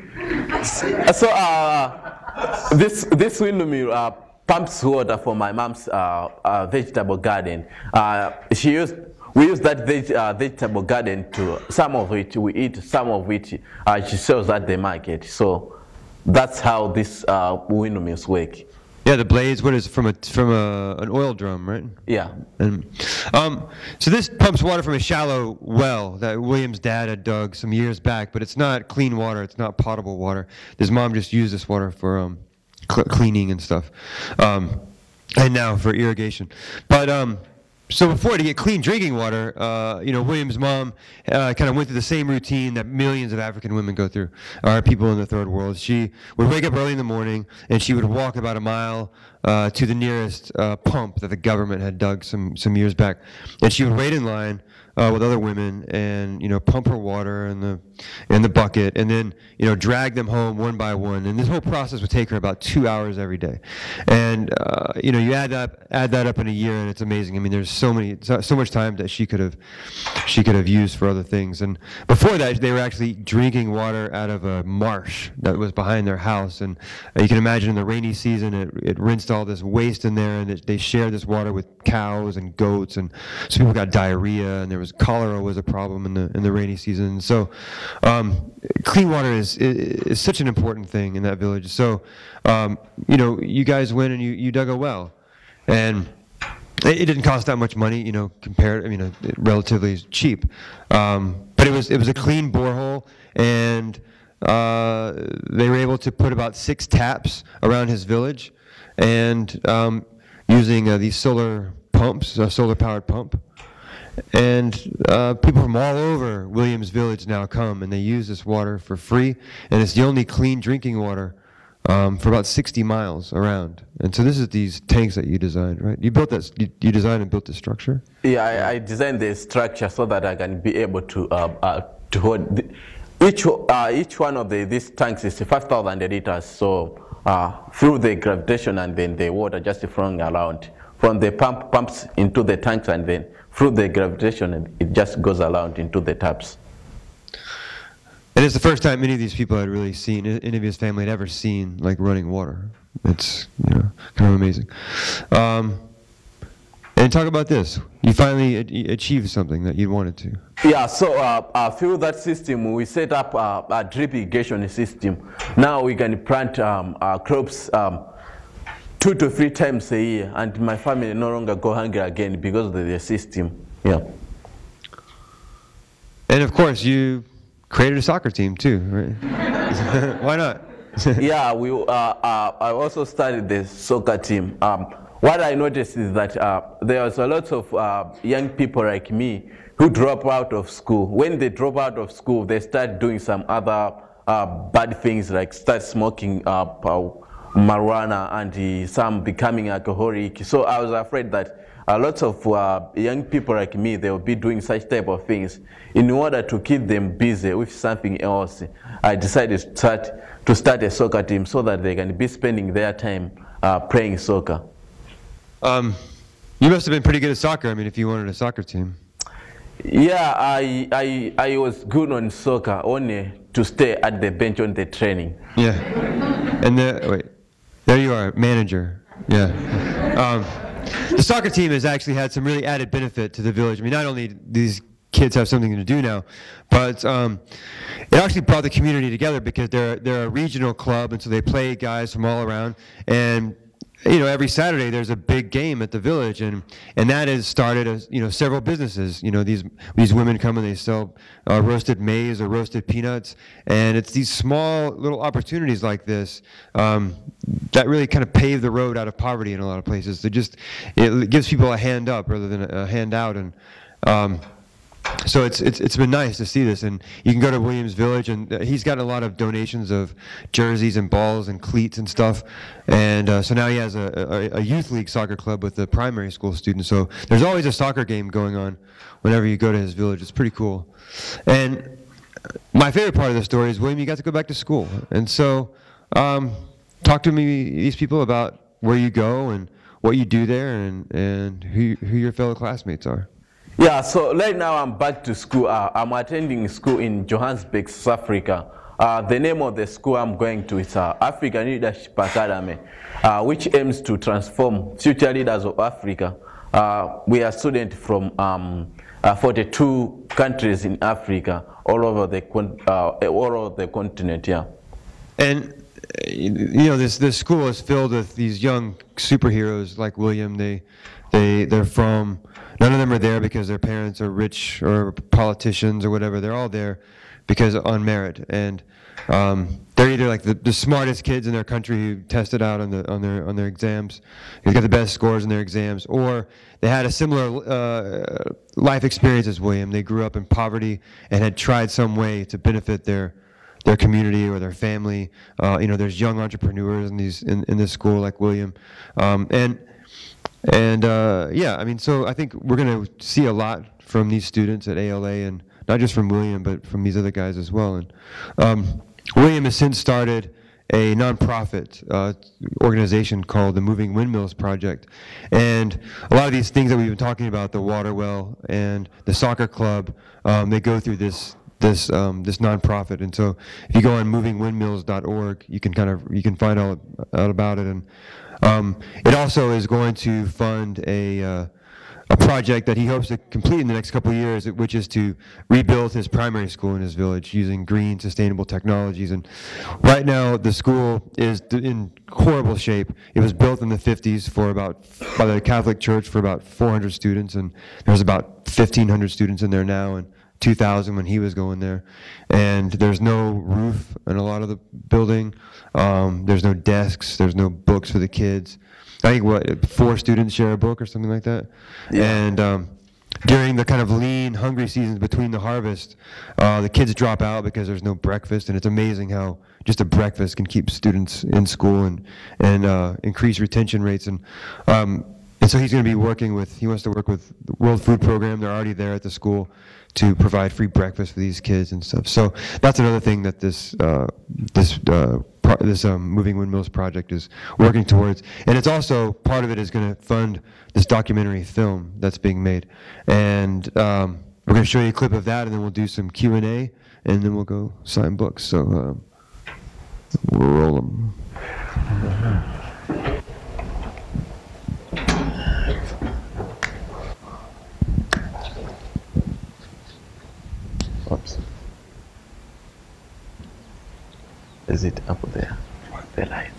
So uh, this this windmill. Uh, pumps water for my mom's uh, uh, vegetable garden. Uh, she used, we use that veg, uh, vegetable garden to, some of it we eat, some of it uh, she sells at the market. So that's how these uh, windmills work. Yeah, the blades. What is from a from a an oil drum, right? Yeah. And um, so this pumps water from a shallow well that William's dad had dug some years back, but it's not clean water. It's not potable water. His mom just used this water for um. cleaning and stuff, um, and now for irrigation. But um, so before, to get clean drinking water, uh, you know, William's mom uh, kind of went through the same routine that millions of African women go through, or people in the third world. She would wake up early in the morning and she would walk about a mile uh, to the nearest uh, pump that the government had dug some some years back, and she would wait in line Uh, with other women, and you know, pump her water in the in the bucket, and then you know, drag them home one by one. And this whole process would take her about two hours every day. And uh, you know, you add that add that up in a year, and it's amazing. I mean, there's so many so, so much time that she could have she could have used for other things. And before that, they were actually drinking water out of a marsh that was behind their house. And uh, you can imagine in the rainy season, it it rinsed all this waste in there, and it, they shared this water with cows and goats, and so people got diarrhea, and there was cholera was a problem in the in the rainy season. So um, clean water is, is is such an important thing in that village. So um, you know, you guys went and you you dug a well, and It didn't cost that much money, you know, compared, I mean, uh, relatively cheap. Um, but it was, it was a clean borehole, and uh, they were able to put about six taps around his village, and um, using uh, these solar pumps, a solar-powered pump. And uh, people from all over Williams Village now come, and they use this water for free, and it's the only clean drinking water Um, for about sixty miles around. And so this is these tanks that you designed, right? You built that, you, you designed and built the structure? Yeah, I, I designed the structure so that I can be able to, uh, uh, to hold, the, each, uh, each one of the, these tanks is five thousand liters, so uh, through the gravitation and then the water just flowing around, from the pump pumps into the tanks, and then through the gravitation, it just goes around into the taps. And it's the first time any of these people had really seen, any of his family had ever seen, like, running water. It's, you know, kind of amazing. Um, and talk about this. You finally achieved something that you wanted to. Yeah, so uh, uh, through that system, we set up uh, a drip irrigation system. Now we can plant um, our crops um, two to three times a year, and my family no longer go hungry again because of the system. Yeah. And, of course, you created a soccer team too, right? Why not? Yeah, we. Uh, uh, I also started the soccer team. Um, what I noticed is that uh, there was a lot of uh, young people like me who drop out of school. When they drop out of school, they start doing some other uh, bad things, like start smoking uh, marijuana and uh, some becoming alcoholic. So I was afraid that a lot of uh, young people like me, they will be doing such type of things. In order to keep them busy with something else, I decided to start, to start a soccer team so that they can be spending their time uh, playing soccer. Um, you must have been pretty good at soccer, I mean, if you wanted a soccer team. Yeah, I, I, I was good on soccer, only to stay at the bench on the training. Yeah, and the, wait, there you are, manager, yeah. Um, The soccer team has actually had some really added benefit to the village. I mean, not only do these kids have something to do now, but um, it actually brought the community together, because they're, they're a regional club, and so they play guys from all around. And, you know, every Saturday there's a big game at the village, and, and that has started, a, you know, several businesses. You know, these, these women come and they sell uh, roasted maize or roasted peanuts, and it's these small little opportunities like this um, that really kind of pave the road out of poverty in a lot of places. It just, it gives people a hand up rather than a hand out, and um, so it's, it's, it's been nice to see this. And you can go to Williams Village, and he's gotten a lot of donations of jerseys and balls and cleats and stuff. And uh, so now he has a, a, a youth league soccer club with the primary school students. So there's always a soccer game going on whenever you go to his village. It's pretty cool. And my favorite part of the story is, William, you got to go back to school. And so um, talk to me, these people, about where you go and what you do there, and, and who, who your fellow classmates are. Yeah, so right now I'm back to school. Uh, I'm attending school in Johannesburg, South Africa. Uh, the name of the school I'm going to is uh, African Leadership Academy, uh, which aims to transform future leaders of Africa. Uh, we are students from um, uh, forty-two countries in Africa, all over the con uh, all over the continent. Yeah, and you know, this this school is filled with these young superheroes like William. They they they're from. None of them are there because their parents are rich or politicians or whatever. They're all there because on merit, and um, they're either like the, the smartest kids in their country who tested out on the on their on their exams, who got the best scores in their exams, or they had a similar uh, life experience as William. They grew up in poverty and had tried some way to benefit their their community or their family. Uh, you know, there's young entrepreneurs in these in, in this school like William, um, and. And uh, yeah, I mean, so I think we're going to see a lot from these students at A L A, and not just from William, but from these other guys as well. And um, William has since started a nonprofit uh, organization called the Moving Windmills Project. And a lot of these things that we've been talking about, the water well and the soccer club, um, they go through this this um, this nonprofit. And so if you go on moving windmills dot org, you can kind of you can find out about it. And Um, it also is going to fund a, uh, a project that he hopes to complete in the next couple of years, which is to rebuild his primary school in his village using green, sustainable technologies. And right now, the school is in horrible shape. It was built in the fifties for about, by the Catholic Church, for about four hundred students, and there's about fifteen hundred students in there now, and two thousand when he was going there. And there's no roof in a lot of the building. Um, there's no desks, there's no books for the kids. I think, what, four students share a book or something like that? Yeah. And um, during the kind of lean, hungry seasons between the harvest, uh, the kids drop out because there's no breakfast, and it's amazing how just a breakfast can keep students in school and, and uh, increase retention rates. And, um, and so he's gonna be working with, he wants to work with the World Food Program. They're already there at the school to provide free breakfast for these kids and stuff. So that's another thing that this, uh, this, uh, this um, Moving Windmills project is working towards. And it's also, part of it is going to fund this documentary film that's being made. And um, we're going to show you a clip of that, and then we'll do some Q and A, and then we'll go sign books. So um, we'll roll them. Oops. Is it up there? The light.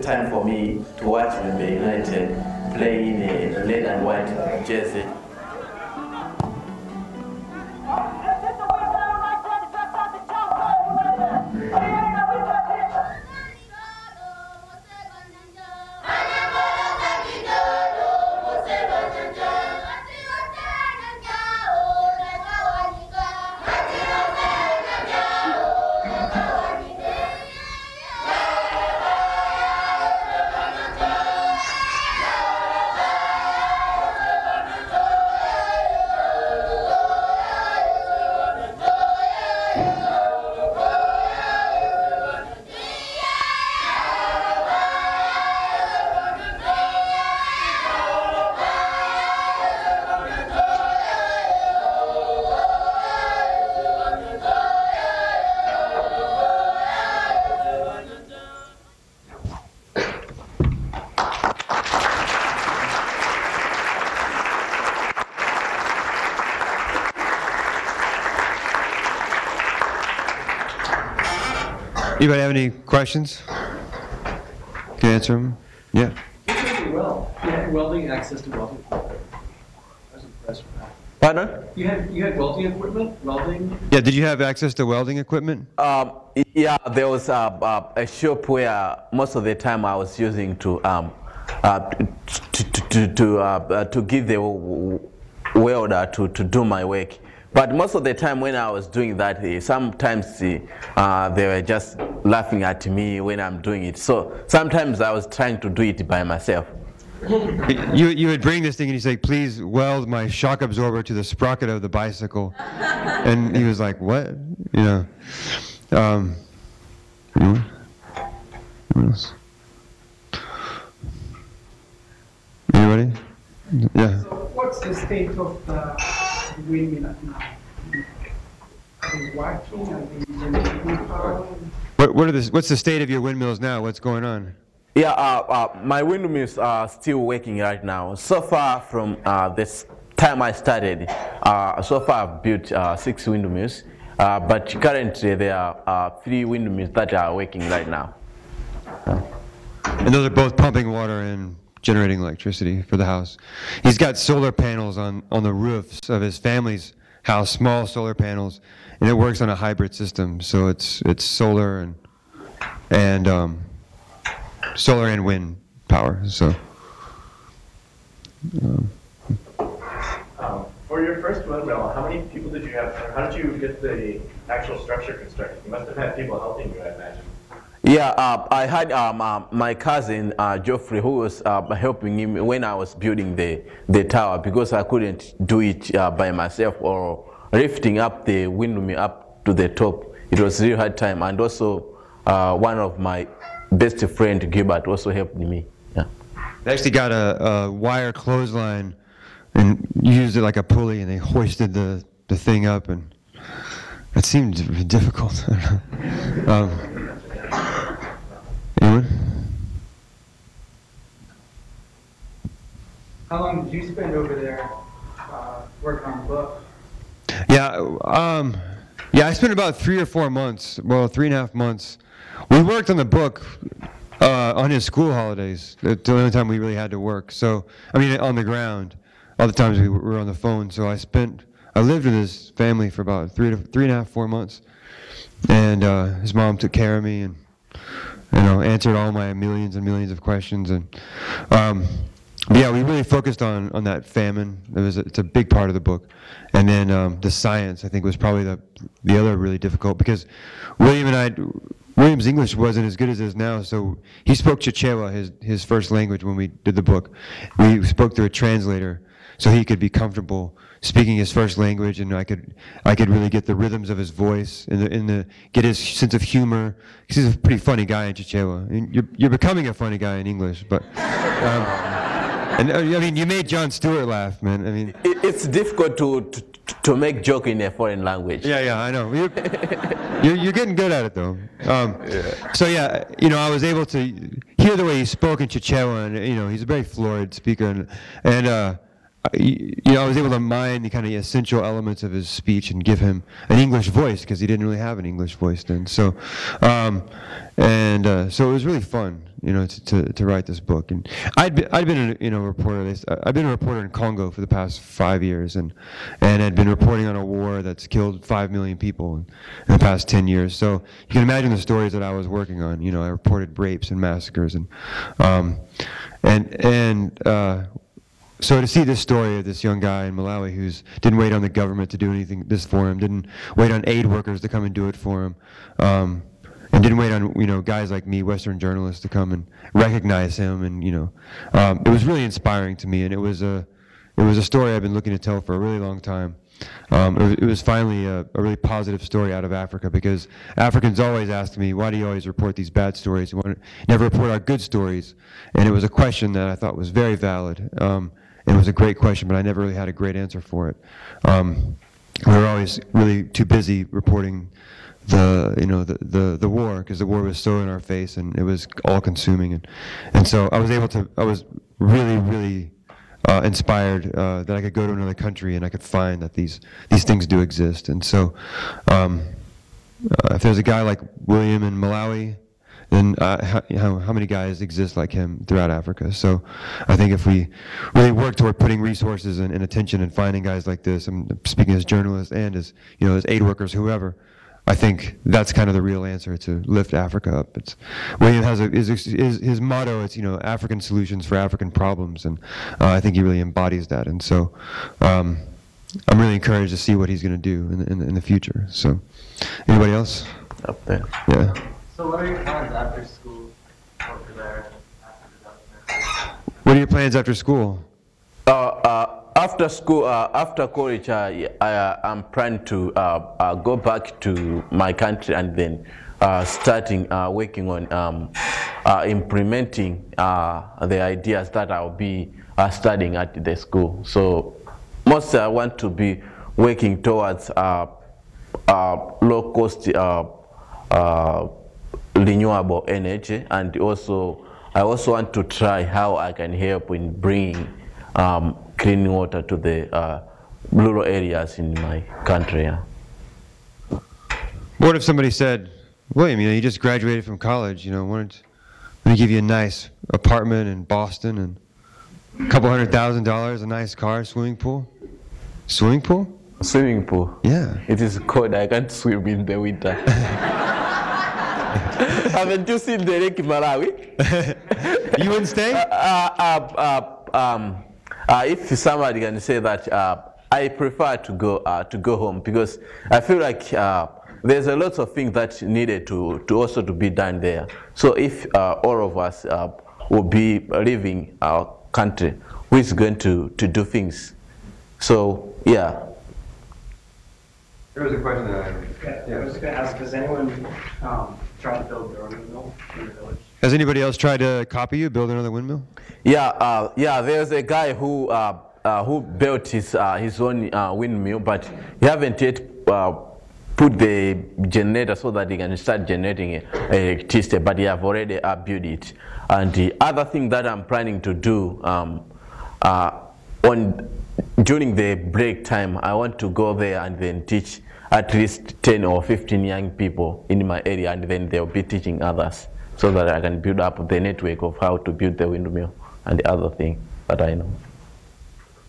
Time for me to watch Wimbe United play in a red and white jersey. Anybody have any questions? Can you answer them? Yeah. well. You had welding access to welding equipment. I was impressed with that. Pardon? You had you had welding equipment, welding. Yeah. Did you have access to welding equipment? Um, yeah, there was a, a, a shop where most of the time I was using to um, uh, to to to, to, uh, to give the welder to to do my work. But most of the time when I was doing that, sometimes uh, they were just laughing at me when I'm doing it. So sometimes I was trying to do it by myself. You, you would bring this thing and you'd say, please weld my shock absorber to the sprocket of the bicycle. And he was like, what? You know. Um, what else? Anybody? Yeah. So what's the state of the... What, what are the, what's the state of your windmills now? What's going on? Yeah, uh, uh, my windmills are still working right now. So far from uh, this time I started, uh, so far I've built uh, six windmills, uh, but currently there are uh, three windmills that are working right now. And those are both pumping water in? Generating electricity for the house. He's got solar panels on, on the roofs of his family's house, small solar panels, and it works on a hybrid system. So it's it's solar and and um, solar and wind power. So um. Um, for your first windmill, how many people did you have? Or how did you get the actual structure constructed? You must have had people helping you, I imagine. Yeah, uh, I had um, uh, my cousin uh, Geoffrey, who was uh, helping him when I was building the the tower, because I couldn't do it uh, by myself or lifting up the windmill up to the top. It was a really hard time, and also uh, one of my best friend Gilbert also helped me. Yeah, they actually got a, a wire clothesline and used it like a pulley, and they hoisted the the thing up, and it seemed difficult. um, How long did you spend over there uh, working on the book? Yeah, um, yeah, I spent about three or four months, well, three and a half months. We worked on the book uh, on his school holidays. It's the only time we really had to work. So, I mean, on the ground. All the times we were on the phone. So I spent, I lived with his family for about three, to, three and a half, four months. And uh, his mom took care of me and, you know, answered all my millions and millions of questions. And, um, But yeah, we really focused on, on that famine. It was a, it's a big part of the book. And then um, the science, I think, was probably the, the other really difficult, because William and I, William's English wasn't as good as it is now, so he spoke Chichewa, his, his first language, when we did the book. We spoke through a translator so he could be comfortable speaking his first language, and I could I could really get the rhythms of his voice and the, and the get his sense of humor. He's a pretty funny guy in Chichewa. And you're, you're becoming a funny guy in English, but... Um, And, I mean, you made John Stewart laugh, man. I mean, it, it's difficult to, to to make joke in a foreign language. Yeah, yeah, I know. You're, you're, you're getting good at it, though. Um, yeah. So yeah, you know, I was able to hear the way he spoke in Chichewa, and you know, he's a very florid speaker, and and uh, you know, I was able to mine the kind of essential elements of his speech and give him an English voice, because he didn't really have an English voice then. So, um, and uh, so it was really fun. You know, to, to to write this book, and I'd be, I'd been a, you know reporter. I've been a reporter in Congo for the past five years, and and I'd been reporting on a war that's killed five million people in, in the past ten years. So you can imagine the stories that I was working on. You know, I reported rapes and massacres, and um, and and uh, so to see this story of this young guy in Malawi who's didn't wait on the government to do anything this for him, didn't wait on aid workers to come and do it for him. Um, And didn't wait on you know guys like me, Western journalists, to come and recognize him, and you know, um, it was really inspiring to me, and it was a, it was a story I've been looking to tell for a really long time. Um, it, was, it was finally a, a really positive story out of Africa, because Africans always asked me, why do you always report these bad stories? You want to never report our good stories, and it was a question that I thought was very valid. Um, it was a great question, but I never really had a great answer for it. Um, we were always really too busy reporting the you know the the, the war, because the war was so in our face and it was all consuming, and and so I was able to I was really really uh, inspired uh, that I could go to another country and I could find that these these things do exist. And so um, uh, if there's a guy like William in Malawi, then uh, how, how many guys exist like him throughout Africa? So I think if we really work toward putting resources and, and attention and finding guys like this, I'm speaking as journalists and as, you know, as aid workers, whoever, I think that's kind of the real answer to lift Africa up. It's, William has a, his, his, his motto is, you know, African solutions for African problems, and uh, I think he really embodies that. And so um, I'm really encouraged to see what he's going to do in, in, in the future. So anybody else? Up there. Yeah. So what are your plans after school over there? After what are your plans after school? Uh, uh, After school, uh, after college, uh, I am planning to uh, uh, go back to my country and then uh, starting uh, working on um, uh, implementing uh, the ideas that I'll be uh, studying at the school. So mostly I want to be working towards uh, uh, low-cost uh, uh, renewable energy, and also I also want to try how I can help in bringing um, clean water to the uh, rural areas in my country. Yeah. What if somebody said, William, you know, you just graduated from college, you know, wanted to give you a nice apartment in Boston and a couple hundred thousand dollars, a nice car, swimming pool? Swimming pool? Swimming pool. Yeah. It is cold. I can't swim in the winter. Haven't you seen the Lake Malawi? You wouldn't stay? Uh, uh, uh, um, Uh, if somebody can say that, uh, I prefer to go uh, to go home, because I feel like uh, there's a lot of things that needed to to also to be done there. So if uh, all of us uh, will be leaving our country, who is going to to do things? So yeah. There was a question that I, yeah, yeah. I was going to ask: has anyone um, tried to build their own windmill in the village? Has anybody else tried to copy you, build another windmill? Yeah, uh, yeah. There's a guy who uh, uh, who built his uh, his own uh, windmill, but he haven't yet uh, put the generator so that he can start generating electricity. But he have already uh, built it. And the other thing that I'm planning to do um, uh, on during the break time, I want to go there and then teach at least ten or fifteen young people in my area, and then they'll be teaching others, so that I can build up the network of how to build the windmill and the other thing that I know.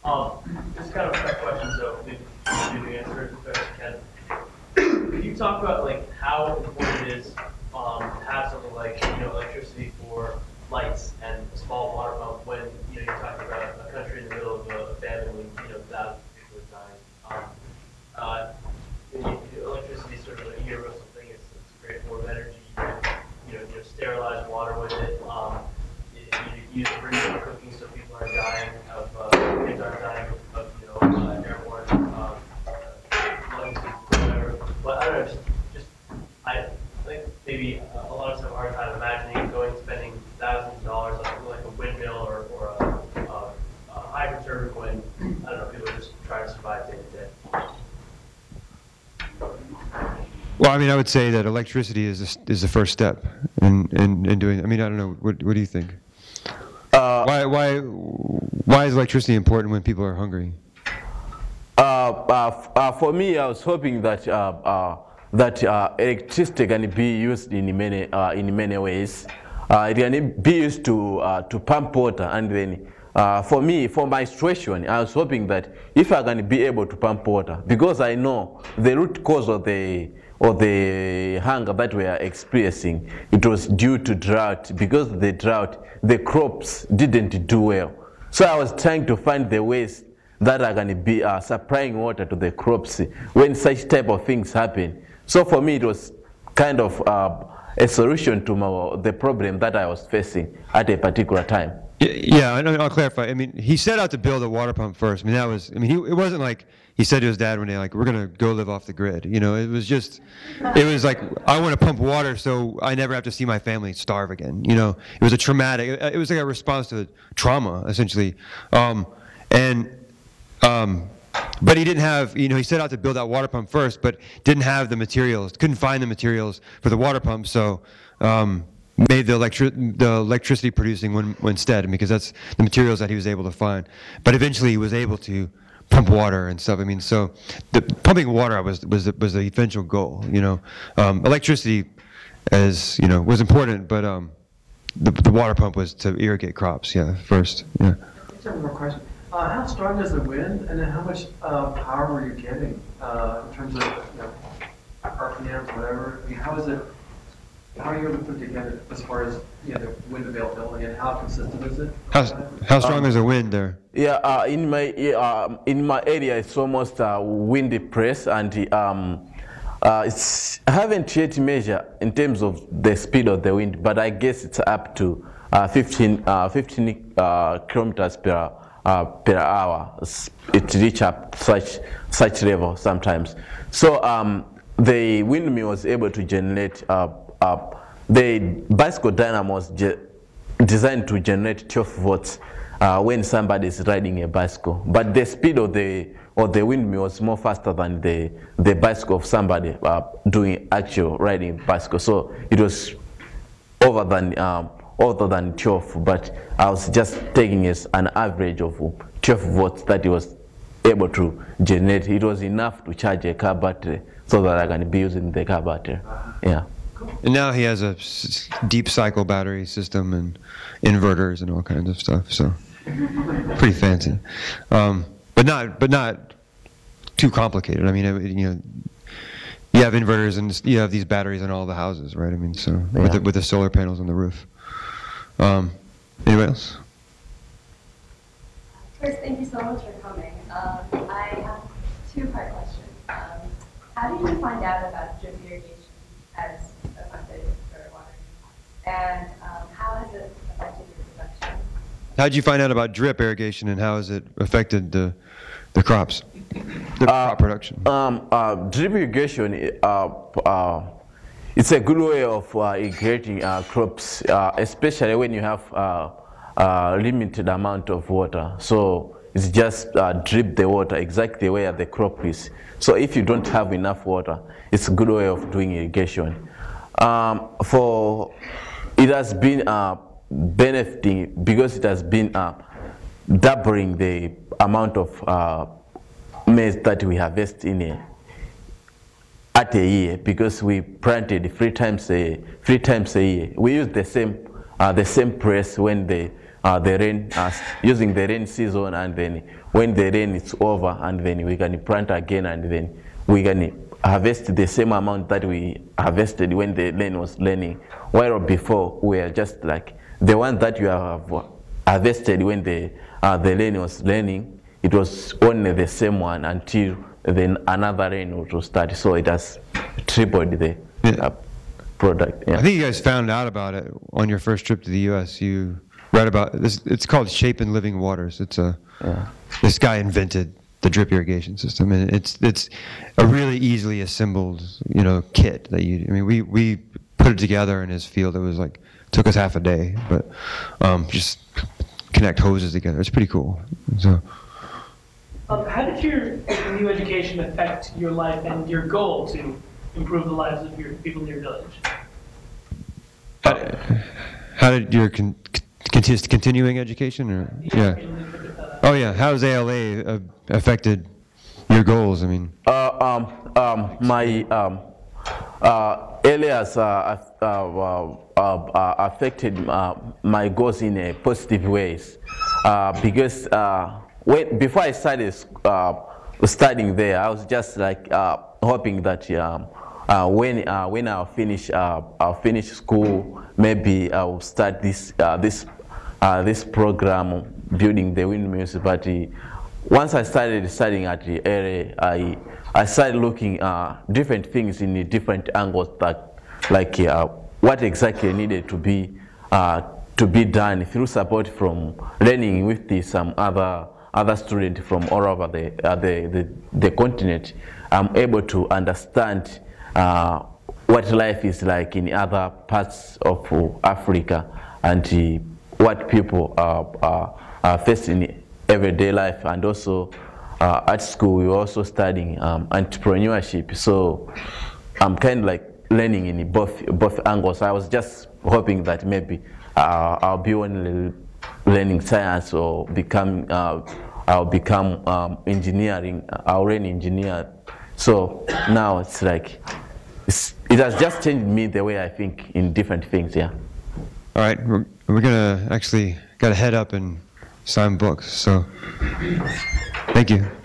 Um, just kind of a quick question, so if you answer it best you can. Could you talk about like how important it is um, to have something like you know electricity for lights and a small water pump when you know you're talking about a country in the middle of a famine with you know thousands of people dying? Um, uh, you, electricity is sort of a universal thing. It's, it's a great form of energy. You know, sterilize water with it. Um, you, you use it for cooking, so people are dying of uh, kids are dying of, of you know uh, airborne um, lungs, whatever. But I don't know. Just, just I think maybe a lot of us have a hard time imagining going spending thousands of dollars on like a windmill or, or a, a, a hydro turbine when I don't know people are just trying to survive day to day. Well, I mean, I would say that electricity is a, is the first step in, in, in doing. I mean, I don't know. What, what do you think? Uh, why why why is electricity important when people are hungry? Uh, uh, uh, for me, I was hoping that uh, uh, that uh, electricity can be used in many uh, in many ways. Uh, it can be used to uh, to pump water, and then uh, for me, for my situation, I was hoping that if I can be able to pump water, because I know the root cause of the or the hunger that we are experiencing, it was due to drought. Because of the drought, the crops didn't do well. So I was trying to find the ways that are going to be uh, supplying water to the crops when such type of things happen. So for me, it was kind of uh, a solution to my, the problem that I was facing at a particular time. Yeah, I'll clarify. I mean, he set out to build a water pump first. I mean, that was. I mean, he, it wasn't like he said to his dad one day, like, "We're gonna go live off the grid." You know, it was just, it was like, I want to pump water so I never have to see my family starve again. You know, it was a traumatic. It was like a response to trauma, essentially. Um, and, um, but he didn't have. You know, he set out to build that water pump first, but didn't have the materials. Couldn't find the materials for the water pump, so. Um, made the, electri the electricity producing one, one instead, because that's the materials that he was able to find. But eventually he was able to pump water and stuff. I mean, so the pumping water was was was the eventual goal, you know. Um, electricity as you know, was important, but um, the, the water pump was to irrigate crops. Yeah, first. Yeah. Just have one more question. Uh, how strong is the wind, and then how much uh, power are you getting uh, in terms of you know, R P Ms, whatever? I mean, how is it? How are you able to put together as far as you know, the wind availability, and how consistent is it? How, how strong um, is the wind there? Yeah, uh, in my uh, in my area, it's almost a windy place, and um, uh, it's, I haven't yet measured in terms of the speed of the wind, but I guess it's up to uh, fifteen kilometers per hour. Uh, per hour, it reach up such such level sometimes. So um, the windmill was able to generate uh, uh, the bicycle dynamos designed to generate twelve volts uh, when somebody is riding a bicycle. But the speed of the of the windmill was more faster than the the bicycle of somebody uh, doing actual riding bicycle. So it was over than. Um, other than twelve, but I was just taking as an average of twelve volts that it was able to generate. It was enough to charge a car battery so that I can be using the car battery. Yeah. And now he has a deep cycle battery system and inverters and all kinds of stuff, so pretty fancy. Um, but not but not too complicated. I mean, it, you know, you have inverters and you have these batteries in all the houses, right? I mean, so yeah. with, the, with the solar panels on the roof. Um, anybody else? First, thank you so much for coming. Um, I have a two-part question. Um, how did you find out about drip irrigation as a method for water? And um, how has it affected your production? How did you find out about drip irrigation and how has it affected the, the crops, the uh, crop production? Um, uh, drip irrigation, uh, uh, it's a good way of uh, irrigating uh, crops, uh, especially when you have uh, uh, limited amount of water. So it's just uh, drip the water exactly where the crop is. So if you don't have enough water, it's a good way of doing irrigation. Um, for it has been uh, benefiting because it has been uh, doubling the amount of uh, maize that we harvest in a. at a year, because we planted three times a three times a year. We use the same uh, the same press when the uh, the rain uh, using the rain season, and then when the rain is over, and then we can plant again, and then we can harvest the same amount that we harvested when the rain was raining. While before we are just like the one that you have harvested when the uh, the rain was raining. It was only the same one until. Then another rain will start, so it has tripled the yeah. uh, product. Yeah. I think you guys found out about it on your first trip to the U S You read about this. It's called Shape and Living Waters. It's a yeah. this guy invented the drip irrigation system, and it's it's a really easily assembled you know kit that you. I mean, we we put it together in his field. It was like took us half a day, but um, just connect hoses together. It's pretty cool. So. Um, how did your new education affect your life and your goal to improve the lives of your people in your village? How did, how did your con, con, continuing education? Or, yeah. Oh yeah. How's A L A uh, affected your goals? I mean. Uh, um, um, my um, uh, A L A's uh, uh, uh, uh, uh, affected uh, my goals in a positive ways uh, because. Uh, When, before I started uh, studying there, I was just like uh, hoping that um, uh, when uh, when I'll finish uh, I'll finish school, maybe I'll start this uh, this uh, this program building the windmills. But uh, once I started studying at the area, I I started looking uh, different things in different angles that like uh, what exactly needed to be uh, to be done through support from learning with the, some other. other students from all over the, uh, the, the, the continent. I'm able to understand uh, what life is like in other parts of Africa and uh, what people are, are, are faced in everyday life. And also uh, at school, we were also studying um, entrepreneurship. So I'm kind of like learning in both, both angles. I was just hoping that maybe uh, I'll be only learning science or become, uh, I'll become um, engineering, I'll learn engineer. So now it's like, it's, it has just changed me the way I think in different things, yeah. All right, we're, we're gonna actually gotta head up and sign books, so thank you.